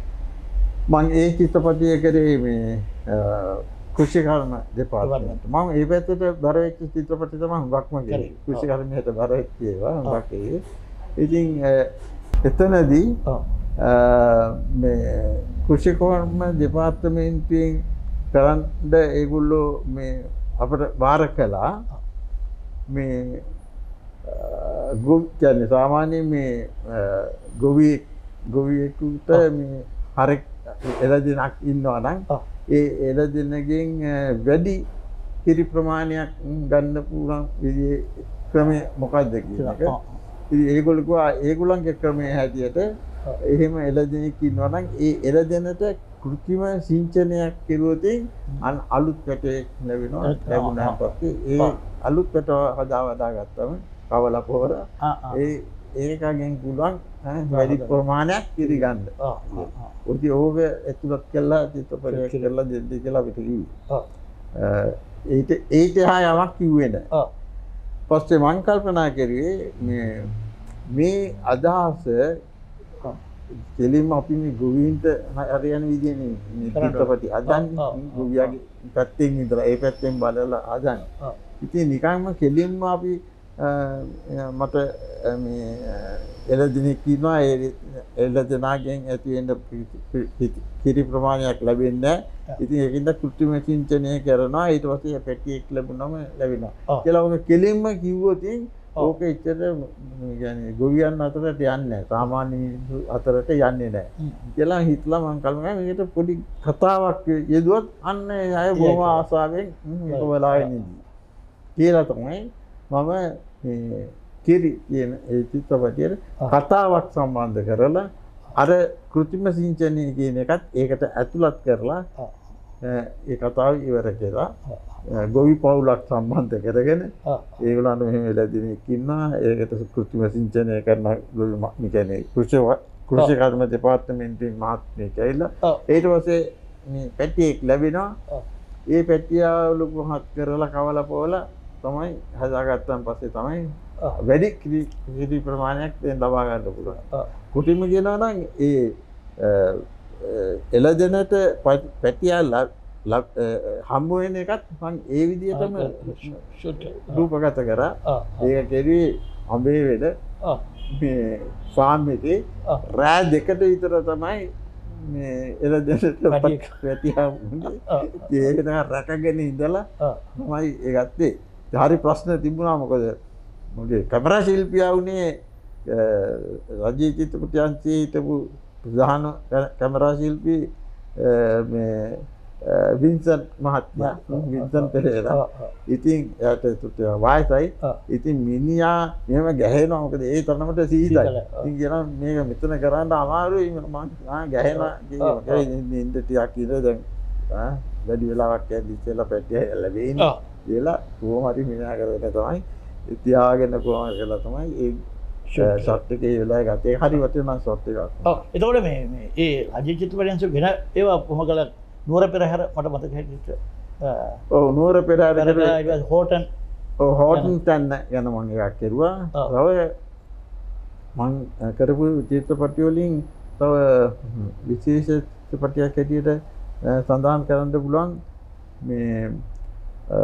මම ඒ චිත්‍රපටය කරේ මේ කෘෂි කර්ම දෙපාර්තමේන්තුවට. මම ඒ පැත්තට බර වෙච්ච චිත්‍රපටය තමයි හුඟක්ම කරේ. කෘෂි කර්මයට බර වෙච්ච ඒවා හුඟක් ඒ. ඉතින් එතනදී මේ කෘෂි කර්ම දෙපාර්තමේන්තුවෙන් කරන්න ඒගොල්ලෝ මේ අපිට වාර කළා. මේ ගොවි කියන්නේ සාමාන්‍ය මේ ගොවියෙකුට මේ හරක් එළදෙනක් ඉන්නවා නම් ඒ එළදෙනගෙන් වැඩි කිරි ප්‍රමාණයක් ගන්න පුළුවන් විදිහේ ක්‍රමය මොකක්ද කියන එක. ඉතින් ඒගොල්ලෝ කිව්වා ඒගොල්ලන්ගේ ක්‍රමයේ හැටියට එහෙම එළදෙනෙක් ඉන්නවා නම් ඒ එළදෙනට කෘත්‍රිම සිංචනයක් කෙරුවොත් අන් අලුත් පැටයක් ලැබෙනවා. ලැබුණාන් පස්සේ ඒ අලුත් පැට හදාවදා ගත්තම කවලා පොහොර ඒකගෙන් පුළුවන් වැඩි ප්‍රමාණයක් කිරි ගන්න. උදේ ඕක ඇතුළත් කළා චිත්‍රපටයක් කරලා දෙද්දී කියලා අපිට කිව්වා. ඒිට යමක් කිව්වේ නැහැ. පස්සේ මං කල්පනා කරුවේ මේ අදහස කෙලින්ම අපි මේ ගොවින්ට හරියන විදිය නෙමෙයි චිත්‍රපටි හදන්නේ. ගොවියාගේ පැත්තෙන් විතර ඒ පැත්තෙන් බලලා හදන්නේ. ඉතින් නිකන්ම කෙලින්ම අපි මට මේ එළදෙනෙක් ඉන්නවා ඒ එළදෙනාගෙන් ඇති වෙන කිරි ප්‍රමාණයක් ලැබෙන්නේ නැහැ. ඉතින් ඒකින්ද කෘත්‍රිම සිංචනය කරනවා. ඊට පස්සේ පැටියෙක් ලැබුණම ලැබෙනවා කියලා ඔක කෙලින්ම කිව්වොත් ඕක ඇත්තට يعني ගොවියන් අතරට යන්නේ නැහැ. සාමාන්‍ය මිනිස්සු අතරට යන්නේ නැහැ කියලා හිතලා මම කල්පනා කරා මේකට පොඩි කතාවක් යෙදුවත් අන්න අය බොහොම ආසාවෙන් මේක බලගෙන ඉන්නේ කියලා තමයි මම මේ කිරි කියන ඒ චිත්‍රපටියට කතාවක් සම්බන්ධ කරලා අර කෘත්‍රිම සිංචනය කියන එකත් ඒකට ඇතුළත් කරලා ඒ කතාව ඉවර කරලා ගොවි පවුලක් සම්බන්ධ කරගෙන ඒගොල්ලන්ට මෙහෙම එළදෙනෙක් ඉන්නවා ඒකට කෘත්‍රිම සිංචනය කරන ගොවි මිකනේ කෘෂි කර්ම දෙපාර්තමේන්තුවේ මහත්මයෙක් ඇවිල්ලා ඊට පස්සේ මේ පැටියෙක් ලැබෙනවා. ඒ පැටියා ලොකු හත් කරලා කවලා පොවලා තමයි හදාගත්තාන් පස්සේ තමයි වැඩි කිරි ප්‍රමාණයක් ලබා ගන්න පුළුවන්. කුටිම කියනවා නම් ඒ එළදෙනට පැටියල් හම්බ වෙන එකත් මම ඒ විදිහටම රූපගත කරා. ඒක කෙරුවේ අඹේ වෙද මේ ෆාම් එකේ රෑ දෙකට විතර තමයි මේ එළදෙනට පැටියා වුණේ. ඒක තමයි රකගෙන ඉඳලා තමයි ඒ ගත්තේ. හරි ප්‍රශ්න තිබුණා මොකද මොකද කැමරා ශිල්පියා උනේ රජී චිත්‍රපටයන්ති හිටපු ප්‍රධාන කැමරා ශිල්පී මේ වින්සන් මහත්මයා වින්සන් පෙරේරා. ඉතින් එයාට තුට්ටිය වයසයි. ඉතින් මිනිහා මෙහෙම ගැහෙනවා මොකද ඒ තරමට සීතලයි. ඉතින් කියනවා මේක මෙතන කරන්න අමාරුයි මං ගැහෙනවා කියලා. ඉතින් ටිකක් ඉඳලා දැන් වැඩි වෙලාවක් යද්දි ඉතලා පැටිය ලැබෙන්නේ. කියලා කොහොම හරි මිනා කරගෙන තමයි තියාගෙන කොහොම කරලා තමයි ඒ ෂොට් එකේ වෙලාව ගත. ඒක හරි වටිනා ෂොට් එකක්. ඔව්. එතකොට මේ ඒ රජී චිත්‍රපටයන්ස වෙන ඒවා කොහොම කළා නුවර පෙරහැර මට මතක හිටිට. ඔව් නුවර පෙරහැර හෝටන් හෝටන් තැන්න යන මම එකක් කරුවා. තව මම කරපු චිත්‍රපටි වලින් තව විශේෂ චිත්‍රපටයක් ඇටියට සඳහන් කරන්න පුළුවන් මේ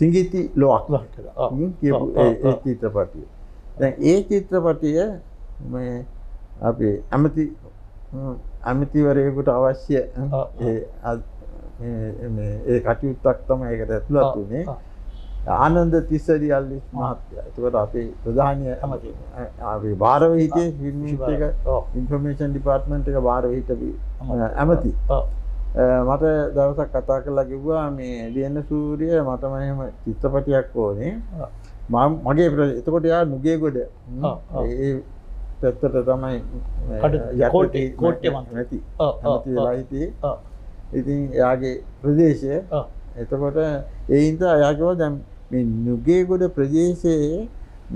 සිංගීති ලොක් ඒ චිත්‍රපටිය. දැන් ඒ චිත්‍රපටිය මේ අපි ඇමතිවරයෙකුට අවශ්‍ය ඒ කටයුත්තක් තමයි ඒකට ඇතුළත් වුණේ. ආනන්ද තිසරි අල්ලිස් මහත්තයා. ඒකට අපේ ප්‍රධාන අපේ භාරව හිටියේ ෆිල්ම් එක ඉන්ෆර්මේෂන් ඩිපාර්ට්මන්ට් එක භාරව හිටපු ඇමති. මට දවසක් කතා කරලා කිව්වා මේ ලියන සූර්ය මටම එහෙම චිත්‍රපටියක් ඕනේ මම මගේ එතකොට යා නුගේගොඩ ඒ පැත්තට තමයි කෝට්ටේ කෝට්ටේ මම නැති වෙලා හිටියේ. ඉතින් එයාගේ ප්‍රදේශය එතකොට ඒ හින්දා එයා කිව්වා දැන් මේ නුගේගොඩ ප්‍රදේශයේ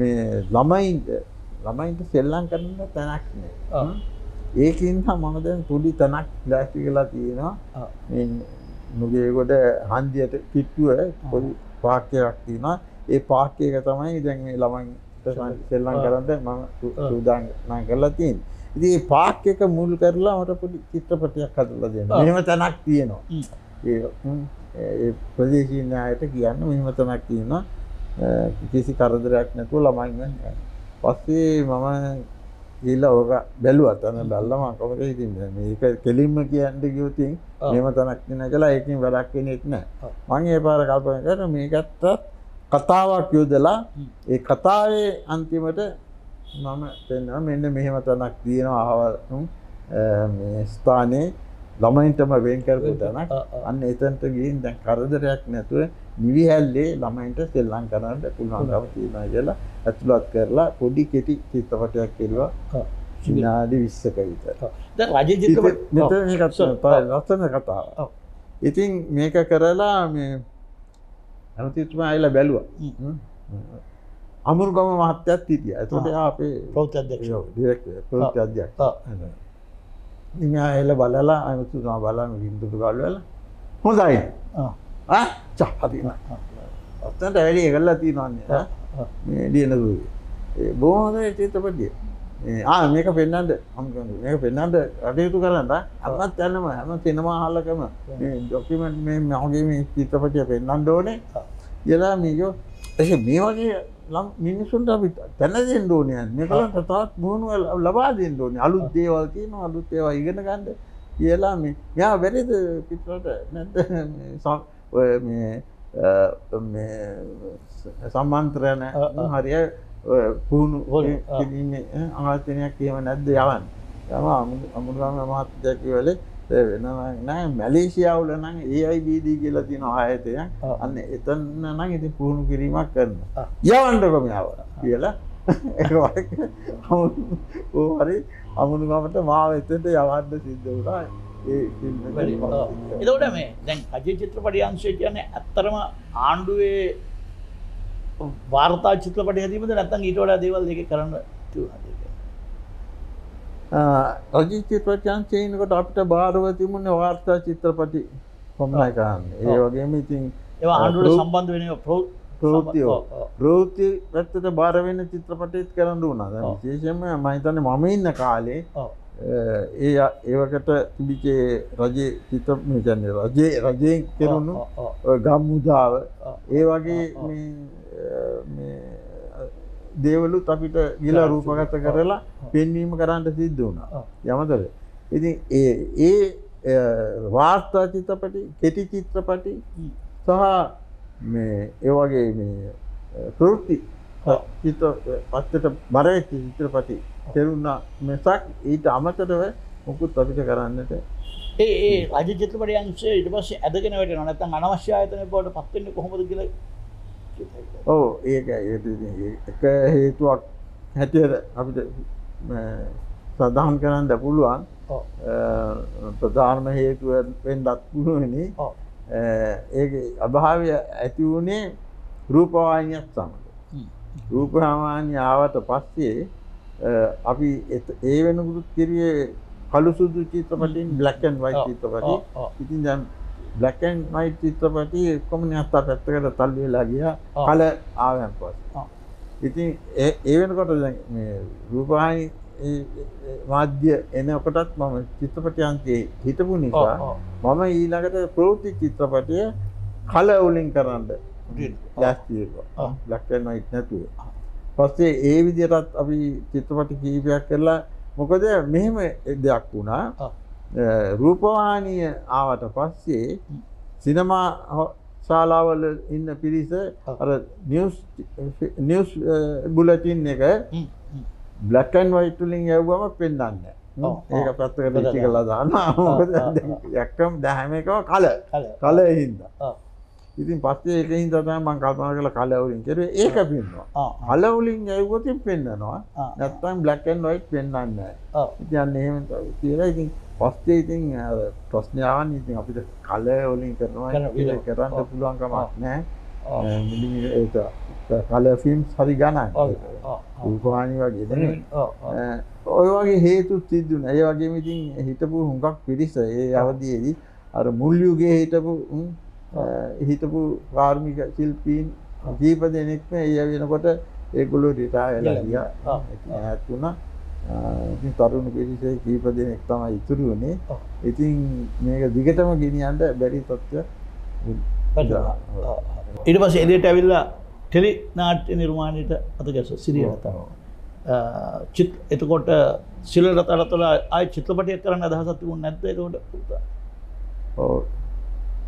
මේ ළමයින්ට සෙල්ලම් කරන්න තැනක් නෑ. ඒකින්ම මම දැන් පොඩි තනක් දැක්ටි කියලා තියෙනවා. මේ නුගේගොඩ හන්දියට පිටුව පොඩි පාක් එකක් තියෙනවා. ඒ පාක් එක තමයි දැන් මේ ළමයින්ට සෙල්ලම් කරන්න මම සූදානම් කරලා තියෙන්නේ. ඉතින් මේ පාක් එක මුල් කරලා මට පොඩි චිත්‍රපටයක් හදලා දෙන්න. මෙහෙම තනක් තියෙනවා. ඒ ප්‍රදේශීය නායකට කියන්න මෙහෙම තනක් තියෙනවා. කිසි කරදරයක් නැතුව ළමයින් පස්සේ මම ඊළ ඔබ බැලුවත් අන්න බැලලා මම කොහොමද ඉතින්නේ මේක කෙලින්ම කියන්නේ කිව්තින් මෙහෙම තනක් නෑ කියලා ඒකෙන් වැඩක් වෙන්නේ නැහැ. මම ඒ පාර කල්පනා කරා මේකත් කතාවක් යොදලා ඒ කතාවේ අන්තිමට මම තේනවා මෙන්න මෙහෙම තනක් දිනනවා ආවම මේ ස්ථානේ ළමයින්ටම වෙන් කරපු තනක්. අන්න එතනට ගිහින් දැන් කරදරයක් නැතුව නිවිහැල්ලේ ළමයින්ට සෙල්ලම් කරන්න පුළුවන්කම තියෙනවා කියලා අතුලත් කරලා පොඩි කෙටි චිත්‍රපටයක් කෙරුවා විනාඩි 20ක විතර. දැන් රජී චිත්‍රපට මෙතන මේකත් ලස්සන කතාවක්. ඉතින් මේක කරලා මේ අනුතිතුමා ආයලා බැලුවා. අමරගම මහත්තයත් හිටියා. එතකොට එයා අපේ ප්‍රවෘත්ති අධ්‍යක්ෂ. ඉතින් ආයලා බලලා අනුතිතුමා බලන වින්දුට ගාලුවලා හොඳයි. ආ චහපදිනා. ඔතන වැඩි එකලා තියනන්නේ. මේ ලියන දුවේ බොහොම හොඳයි චිත්‍රපටිය. මේක පෙන්නන්න මේක පෙන්නන්න රටේතු කරන්න අරවත් යනම හැම සිනමා හලකම මේ ડોකියුමන්ට් මේ මගේ මේ චිත්‍රපටිය පෙන්නන්න ඕනේ කියලා මේකෝ එහේ මේ වගේ මිනිසුන්ට අපි දැන දෙන්න ඕනේ. මේකට තවත් මොනවා ලබා දෙන්න ඕනේ. අලුත් දේවල් කියනවා අලුත් ඒවා ඉගෙන ගන්න කියලා මේ යා වෙරිද පිටරට නැත්නම් මේ සම්මන්ත්‍රණ හරිය පුහුණු කිරීමේ ආයතනයක් එහෙම නැද්ද යවන්න. අමුරුගම මහත්තයා කිව්වලේ වෙනවා නෑ මැලේසියාවල නම් AIBD කියලා තියෙන ආයතනයක්. අන්න එතන නම් ඉතින් පුහුණු කිරීමක් කරනවා. යවන්නකො මෙහාව කියලා ඒක වගේ හරි අමුරුගමට මාව එතනට යවන්න සිද්ධ වුණා. එතකොට මේ දැන් රජී චිත්‍රපටි අංශය කියන්නේ ඇත්තරම ආණ්ඩුවේ වාර්තා චිත්‍රපටි හැදීමද නැත්නම් ඊට වඩා දේවල් දෙකේ කරන්න තියුණාද? රජී චිත්‍රපටි අංශයනකොට අපිට බාරව තිබුණේ වාර්තා චිත්‍රපටි කොම්මයි කරන්නේ. ඒ වගේම ඉතින් ඒවා ආණ්ඩුවට සම්බන්ධ වෙන ප්‍රවෘත්ති පැත්තට බාර වෙන චිත්‍රපටයත් කරන්න උනා. දැන් විශේෂයෙන්ම මම හිතන්නේ මම ඉන්න කාලේ ඒවකට තිබිච්ච රජයේ චිත්‍ර මේ කියන්නේ රජයේ කරනු ගම්මුදාව ඒ වගේ මේ දේවලුත් අපිට ගිලා රූපගත කරලා පෙන්වීම කරන්න සිද්ධ වුණා. යමතද. ඉතින් ඒ වාර්තා චිත්‍රපටි, කෙටි චිත්‍රපටි සහ මේ ඒ වගේ මේ ප්‍රවෘත්ති චිත්‍රපටයට බරවෙච්ච චිත්‍රපටි තේරුණා මෙසක් ඊට අමතරව මොකුත් අපිට කරන්නට ඒ රජ චිත්‍රපටය අංශය ඊට පස්සේ ඇදගෙන වැටෙනවා නැත්නම් අනවශ්‍ය ආයතන වලට පත් වෙන්නේ කොහොමද කියලා ඔව් ඒක හේතුවක් හැටියට අපිට සදාහන් කරන්න පුළුවන් ප්‍රධානම හේතුව වෙන්නත් පුළුවන්නේ ඒ අභාවය ඇති වුණේ රූපවාහිනියත් සමග. රූපවාහිනිය ආවට පස්සේ අපි ඒ වෙනකොට කිරියේ කළු සුදු චිත්‍රපටින් black and white චිත්‍රපටි. ඉතින් දැන් black and white චිත්‍රපටි කොහොම නැත්තා පැත්තකට තල්ලු වෙලා ගියා කල ආවන් පස්සේ. ඉතින් ඒ වෙනකොට දැන් මේ රූපවාහිනිය මාධ්‍ය එනකොටත් මම චිත්‍රපටි අංකේ හිටපු නිසා මම ඊළඟට ප්‍රවෘත්ති චිත්‍රපටය කලර් වලින් කරන්න ලෑස්ති වෙනවා. black and white නැතුව. පස්සේ ඒ විදිහටත් අපි චිත්‍රපටි කීපයක් කරලා මොකද මෙහෙම දෙයක් වුණා. රූපවාහිනිය ආවට පස්සේ සිනමා ශාලාවල ඉන්න පිරිස අර නිවුස් බුලටින් එක black and white වලින් යවුවම පෙන්නන්නේ නැහැ. ඒක පැත්තකට ඉච්චි කරලා දානවා. මොකද දැක්කම 10 එකම කලර් හින්දා. ඉතින් පස්සේ ඒක හින්දා තමයි මම කල්පනා කරලා කලර් වලින් කරුවේ. ඒක පෙන්නවා. කලර් වලින් ඇවිත් පෙන්නනවා. නැත්තම් black and white පෙන්වන්නේ නැහැ. ඉතින් එහෙම කියලා ඉතින් පස්සේ ඉතින් ප්‍රශ්න ආවනේ ඉතින් අපිට කලර් වලින් කරනවා කරන්න පුළුවන් කමක් නැහැ. මිලිමි ඒක කලර් ෆිල්ම්ස් හරි ගණන්. උපවාණි වගේ නේද? ඔය වගේ හේතු තිබුණා. ඒ වගේම ඉතින් හිටපු හුඟක් පිරිස ඒ අවදියේදී අර මුල් යුගයේ හිටපු කාර්මික ශිල්පීන් දීප දෙනෙක් මේ යවිනකොට ඒගොල්ලෝ රිටයර් වෙලා ගියා. ඈත් වුණා. ඉතින් තරුණ පිරිසේ දීප දෙනෙක් තමයි ඉතුරු වුණේ. ඉතින් මේක දිගටම ගෙනියන්න බැරි තත්ත්වයක් වුණා. ඊට පස්සේ එළියට ඇවිල්ලා ටෙලි නාට්‍ය නිර්මාණයට අත ගැස්ස සිරියවතාව. එතකොට සිල් රටවල ආයි චිත්‍රපටයක් කරන්න අදහසක් තිබුණේ නැද්ද එතකොට? ඔව්.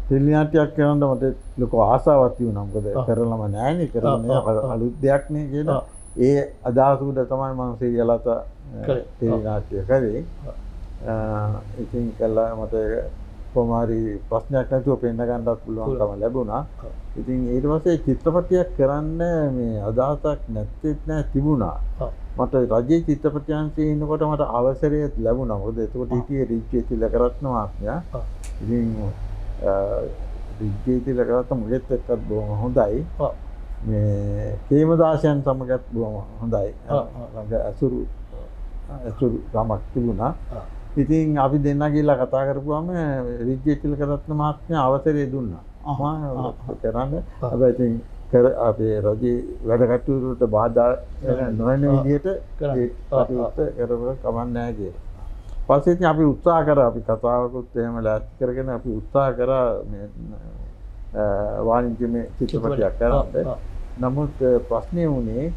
ටෙලිනාට්‍යයක් කරන්න මට ලොකු ආසාවක් තිබුණා. මොකද කරලම නැහැනේ කරන්නේ අලුත් දෙයක් නේ කියලා. ඒ අදහස උඩ තමයි මම සිරියලත ටෙලිනාට්‍ය කරේ. ඉතින් කළා මට කොමාරි ප්‍රශ්නයක් නැතුව පෙන්න ගන්නත් පුළුවන්කම ලැබුණා. ඉතින් ඊට පස්සේ චිත්‍රපටයක් කරන්න මේ අදහසක් නැත්තේත් නෑ තිබුණා. මට රජයේ චිත්‍රපටයන්සේ ඉන්නකොට මට අවසරයක් ලැබුණා. මොකද එතකොට හිටියේ රිජ්ජේ තිලකරත්න මහත්මයා. ඉතින් රිජ්ජේ තිලකරත්න මුලෙත් එක්කත් බොහොම හොඳයි. මේ කේමදාසයන් සමගත් බොහොම හොඳයි. අසුරු ගමක් තිබුණා. ඉතින් අපි දෙන්නා ගිහලා කතා කරපුවාම රිජ්ජේ තිලකරත්න මහත්මයා අවසරය දුන්නා. කරන්න. හැබැයි ඉතින් අපේ රජයේ වැඩ කටයුතු වලට බාධා නොවන විදිහට කටයුතු කරවල කමක් නැහැ කියලා. පස්සේ ඉතින් අපි උත්සාහ කරා අපි කතාවකුත් එහෙම ලෑස්ති කරගෙන අපි උත්සාහ කරා මේ වාණිජ්‍යමය චිත්‍රපටයක් කරන්න. නමුත් ප්‍රශ්නේ වුණේ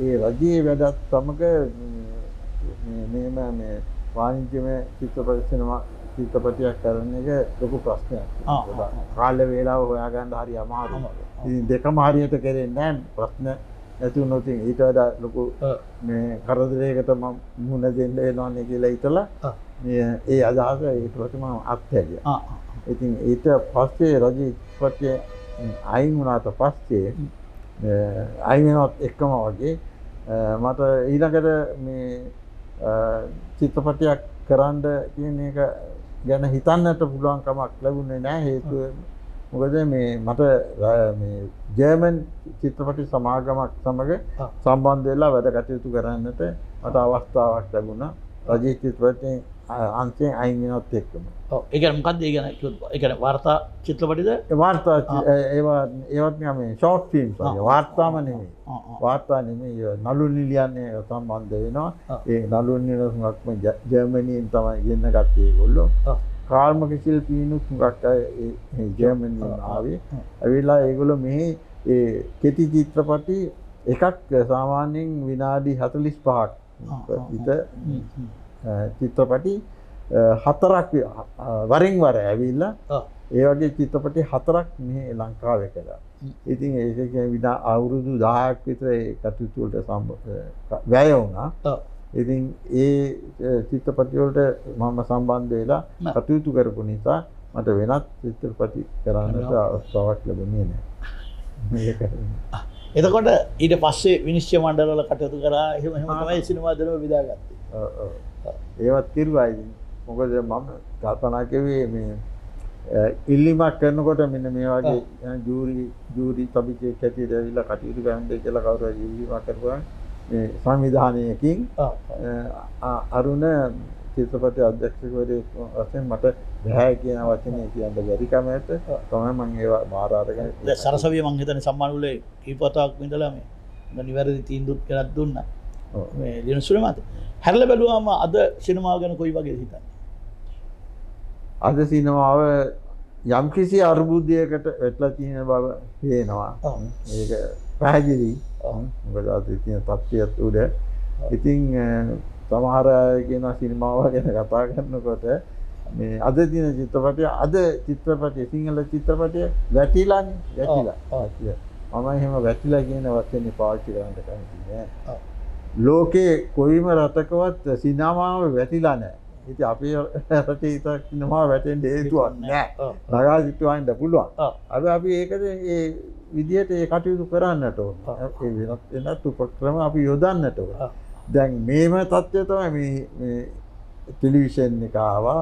ඒ රජයේ වැඩත් සමග මේ වාණිජ්‍යමය චිත්‍රපට සිනමා චිත්‍රපටයක් කරන එක ලොකු ප්‍රශ්නයක්. කාල වේලාව හොයාගන්න හරි අමාරුයි. ඉතින් දෙකම හරියට කරේ නැහැ. ප්‍රශ්න ඇති වුණොත් ඊට වඩා ලොකු මේ කරදරයකට මම මුහුණ දෙන්න වෙනවනේ කියලා හිතලා මේ ඒ අදහස ඊට පස්සේ මම අත්හැරියා. ඉතින් ඊට පස්සේ රජයේ චිත්‍රපටයේ අයින් වුණාට පස්සේ අයින් වෙනවත් එකම වගේ මට ඊළඟට මේ චිත්‍රපටයක් කරන්න කියන එක ගැන හිතන්නට පුළුවන් කමක් ලැබුණේ නැහැ. හේතුව මොකද මේ මට මේ ජර්මන් චිත්‍රපට සමාගමක් සමග සම්බන්ධ වෙලා වැඩ කටයුතු කරන්නට මට අවස්ථාවක් ලැබුණා. රජයේ චිත්‍රපටයෙන් أنتي عيني نتكلم. أو إيجار مقدّي إيجار كود إيجار وارتا كتلو بدي ده. وارتا إيوه إيوه تني أمي short film صار. وارتا مني وارتا نيمي نالوني ليانة وثام باندي هنا. نالوني رسمات من جرمني إن تما يجينا كاتي يقولوا. كارما كشيل بينو سمعتا جرمني أبي أبي لا يقولوا مه كتي جيترباتي إكاك سامانين وينادي هاتليس بحق. إذا චිත්‍රපටි හතරක් වරින් වර ඇවිල්ලා ඒ වගේ චිත්‍රපටි හතරක් මේ ලංකාවේ කළා. ඉතින් ඒක විනා අවුරුදු 10ක් විතර ඒ කටයුතු වලට වැය වුණා. ඉතින් ඒ චිත්‍රපටි වලට මම සම්බන්ධ වෙලා කටයුතු කරපු නිසා මට වෙනත් චිත්‍රපටි කරන්නට අවස්ථාවක් ලැබුණේ නැහැ. මේක එතකොට ඊට පස්සේ විනිශ්චය මණ්ඩල වල කටයුතු කරා. එහෙම තමයි සිනමා දරුව විදාගත්තේ. ඒවත් කිරුවා. ඉතින් මොකද මම කල්පනා කෙරුවේ මේ ඉල්ලීමක් කරනකොට මෙන්න මේ වගේ ජූරි තබිකේ කැටියට ඇවිල්ලා කටයුතු කරන්න කියලා කවුරු හරි ඉල්ලීමක් කරපුවා මේ සංවිධානයකින් අරුණ චිත්‍රපටි අධ්‍යක්ෂකවරයෙක් වශයෙන් මට බෑ කියන වචනේ කියන්න බැරි කමකට තමයි මම ඒවා මාරාදගෙන දැන් සරසවිය මං හිතන්නේ සම්මාන උළේ කීපතාවක් ඉඳලා මේ නිවැරදි තීන්දුවක් කියලා දුන්නා මේ දිනසුර මත හැරලා බැලුවාම අද සිනමාව ගැන කොයි වගේද හිතන්නේ? අද සිනමාව යම්කිසි අර්බුදයකට වැටලා තියෙන බව පේනවා. ඒක පැහැදිලි. මොකද අද තියෙන තත්ත්වයත් උඩ. ඉතින් සමහර අය කියනවා සිනමාව ගැන කතා කරනකොට මේ අද දින චිත්‍රපටය අද චිත්‍රපටය සිංහල චිත්‍රපටය වැටිලානේ. වැටිලා. මම එහෙම වැටිලා කියන වචනේ පාවිච්චි කරන්න කැමති නෑ. ලෝකේ කොයිම රටකවත් සිනමාව වැටිලා නැහැ. ඉතින් අපේ රටේ ඉතින් සිනමාව වැටෙන්න හේතුවක් නැහැ. නගා සිටවන්න පුළුවන්. අද අපි ඒකද ඒ විදියට ඒ කටයුතු කරන්නට ඕන. ඒ වෙනත් වෙනත් උපක්‍රම අපි යොදන්නට ඕන. දැන් මේම තත්ත්වය තමයි මේ ටෙලිවිෂන් එක ආවා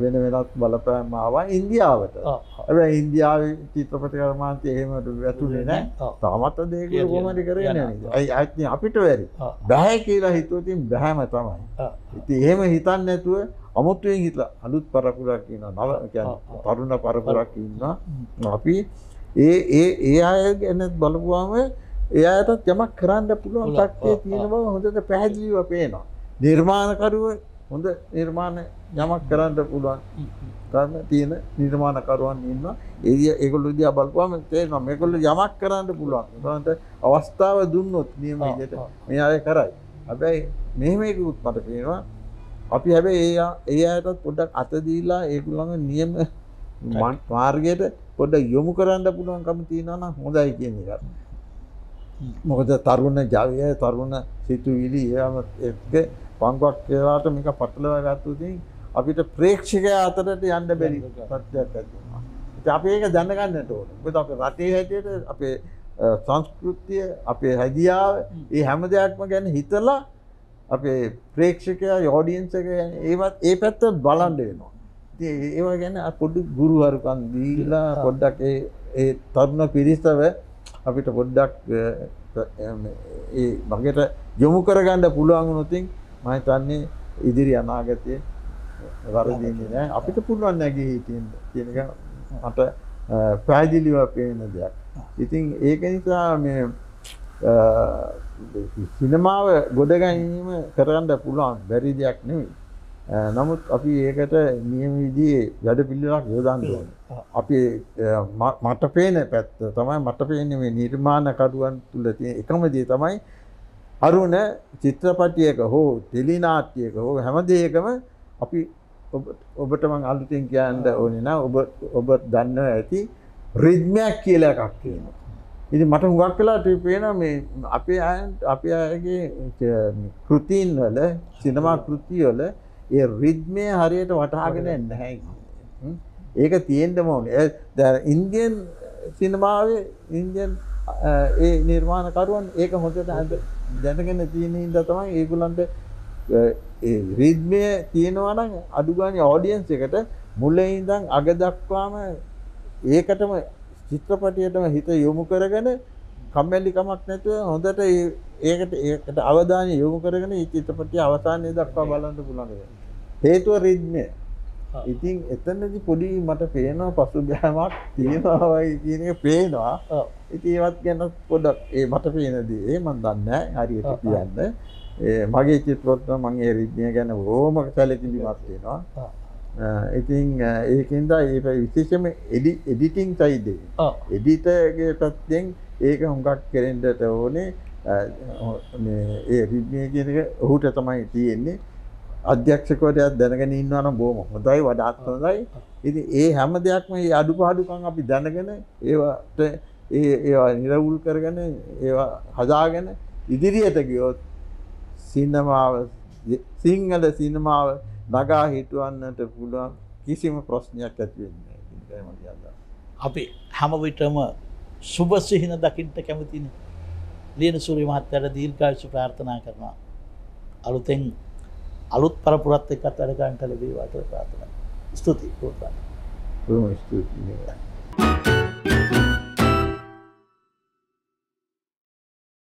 වෙන වෙනත් බලපෑම් ආවා ඉන්දියාවට. හැබැයි ඉන්දියාවේ චිත්‍රපට කර්මාන්තය එහෙම වැටුනේ නැහැ. තාමත් ඒක කොහොමද කරේ නැහැ. අයිත් අපිට වැරි. 10 කියලා හිතුවොත් බෑම තමයි. ඉතින් එහෙම හිතන්නේ නැතුව අමුතුවෙන් හිතලා අලුත් පරපුරක් ඉන්නවා. කියන්නේ තරුණ පරපුරක් ඉන්නවා. අපි ඒ අය ගැන බලපුවාම ඒ අයටත් යමක් කරන්න පුළුවන් ශක්තිය තියෙන බව හොඳට පැහැදිලිව පේනවා. නිර්මාණකරුව හොඳ නිර්මාණ යමක් කරන්න පුළුවන් කරන තියෙන නිර්මාණකරුවන් ඉන්නවා. ඒගොල්ලෝ දිහා බලපුවම තේරෙනවා මේගොල්ලෝ යමක් කරන්න පුළුවන්. ඒකට අවස්ථාව දුන්නොත් නියම විදිහට මේ අය කරයි. හැබැයි මෙහෙම එකකුත් මට පේනවා අපි හැබැයි ඒ අයටත් පොඩ්ඩක් අත දීලා ඒගොල්ලන්ගේ නියම මාර්ගයට පොඩ්ඩක් යොමු කරන්න පුළුවන්කම තියෙනවා නම් හොඳයි කියන එක. මොකද තරුණ ජවය තරුණ සිතුවිලි ඒවම එක්ක පංගුවක් කියලාට මේක පටලවා ගත්තොත් අපිට ප්‍රේක්ෂකයා අතරට යන්න බැරි තත්ත්වයක් ඇතිවෙනවා. ඉතින් අපි ඒක දැනගන්නට ඕන. මොකද අපේ රටේ හැටියට අපේ සංස්කෘතිය, අපේ හැදියාව, මේ හැම දෙයක්ම ගැන හිතලා අපේ ප්‍රේක්ෂකයා, ඔඩියන්ස් එක ගැන ඒවත් ඒ පැත්ත බලන්න වෙනවා. ඉතින් ඒව ගැන පොඩි ගුරුහරුකම් දීලා පොඩ්ඩක් ඒ තරුණ පිරිසව අපිට පොඩ්ඩක් ඒ වගේට යොමු කරගන්න පුළුවන් වුණොත් මම හිතන්නේ ඉදිරි අනාගතයේ වර්ධින්නේ නැහැ. අපිට පුළුවන් නැගී හිටින්න කියන එක අපට පැහැදිලිව පේන දෙයක්. ඉතින් ඒක නිසා මේ සිනමාව ගොඩ ගැනීම කරගන්න පුළුවන් බැරි දෙයක් නෙවෙයි. නමුත් අපි ඒකට නියම විදිහේ වැඩපිළිවෙලක් යොදන්න ඕනේ. අපි මට පේන පැත්ත තමයි මට පේන්නේ මේ නිර්මාණකරුවන් තුල තියෙන එකම දේ තමයි අරුණ චිත්‍රපටියක හෝ ටෙලි නාට්‍යයක හෝ හැම දෙයකම අපි ඔබට මම අලුතෙන් කියන්න ඕනේ නා ඔබ දන්නවා ඇති රිද්මයක් කියලා එකක් තියෙනවා. ඉතින් මට හුඟක් වෙලාට පේනවා මේ අපේ අයගේ කෘතීන් වල සිනමා කෘති වල ඒ රිද්මය හරියට වටහාගෙන නැහැ. ඒක තියෙන්නම ඕනේ. දැන් ඉන්දියන් සිනමාවේ ඉන්දියන් ඒ නිර්මාණකරුවන් ඒක හොඳට දැනගෙන තියෙන ඉඳලා තමයි ඒගොල්ලන්ට ඒ රිද්මය තියෙනවා නම් අඩු ගානේ ඔඩියන්ස් එකට මුලින් ඉඳන් අග දක්වාම ඒකටම චිත්‍රපටියටම හිත යොමු කරගෙන කම්මැලි කමක් නැතුව හොඳට ඒකට අවධානය යොමු කරගෙන මේ චිත්‍රපටිය අවසානයේ දක්වා බලන්න පුළුවන්. හේතුව රිද්මය. ඉතින් එතනදී පොඩි මට පේනවා පසුබෑමක් තියෙනවා වගේ කියන එක පේනවා. ඉතින් ඒවත් ගැන පොඩ්ඩක් ඒ මට පේන දේ මම දන්නේ නැහැ හරියට කියන්න. ඒ මගේ චිත්‍රවල මම ඒ රිද්මය ගැන බොහොම සැලකිලිමත් වෙනවා. ඉතින් ඒකෙන්ද ඒ විශේෂම එඩිටින් සයිඩ් එක. එඩිටර්ගේ පැත්තෙන් ඒක හුඟක් කරෙන්නට ඕනේ. මේ ඒ රිද්මය කියන එක ඔහුට තමයි තියෙන්නේ. අධ්‍යක්ෂකවරයා දැනගෙන ඉන්නවා නම් බොහොම හොඳයි වඩාත් හොඳයි. ඉතින් ඒ හැම දෙයක්ම මේ අඩුපාඩුකම් අපි දැනගෙන ඒවට ඒවා නිරවුල් කරගෙන ඒවා හදාගෙන ඉදිරියට ගියොත් සිංහල සිනමාව නගා හිටවන්නට පුළුවන් කිසිම ප්‍රශ්නයක් ඇති වෙන්නේ නැහැ. ඒකයි මම කියන්නේ. අපි හැම විටම සුබ සිහින දකින්න කැමතිනේ. ලියන සූර්ය මහත්තයාට දීර්ඝායුෂ ප්‍රාර්ථනා කරනවා. අලුතෙන් අලුත් පරපුරත් එක්ක අත්දැක ගන්නට ලැබේවා කියලා ප්‍රාර්ථනා. ස්තුතියි. ස්තුතියි.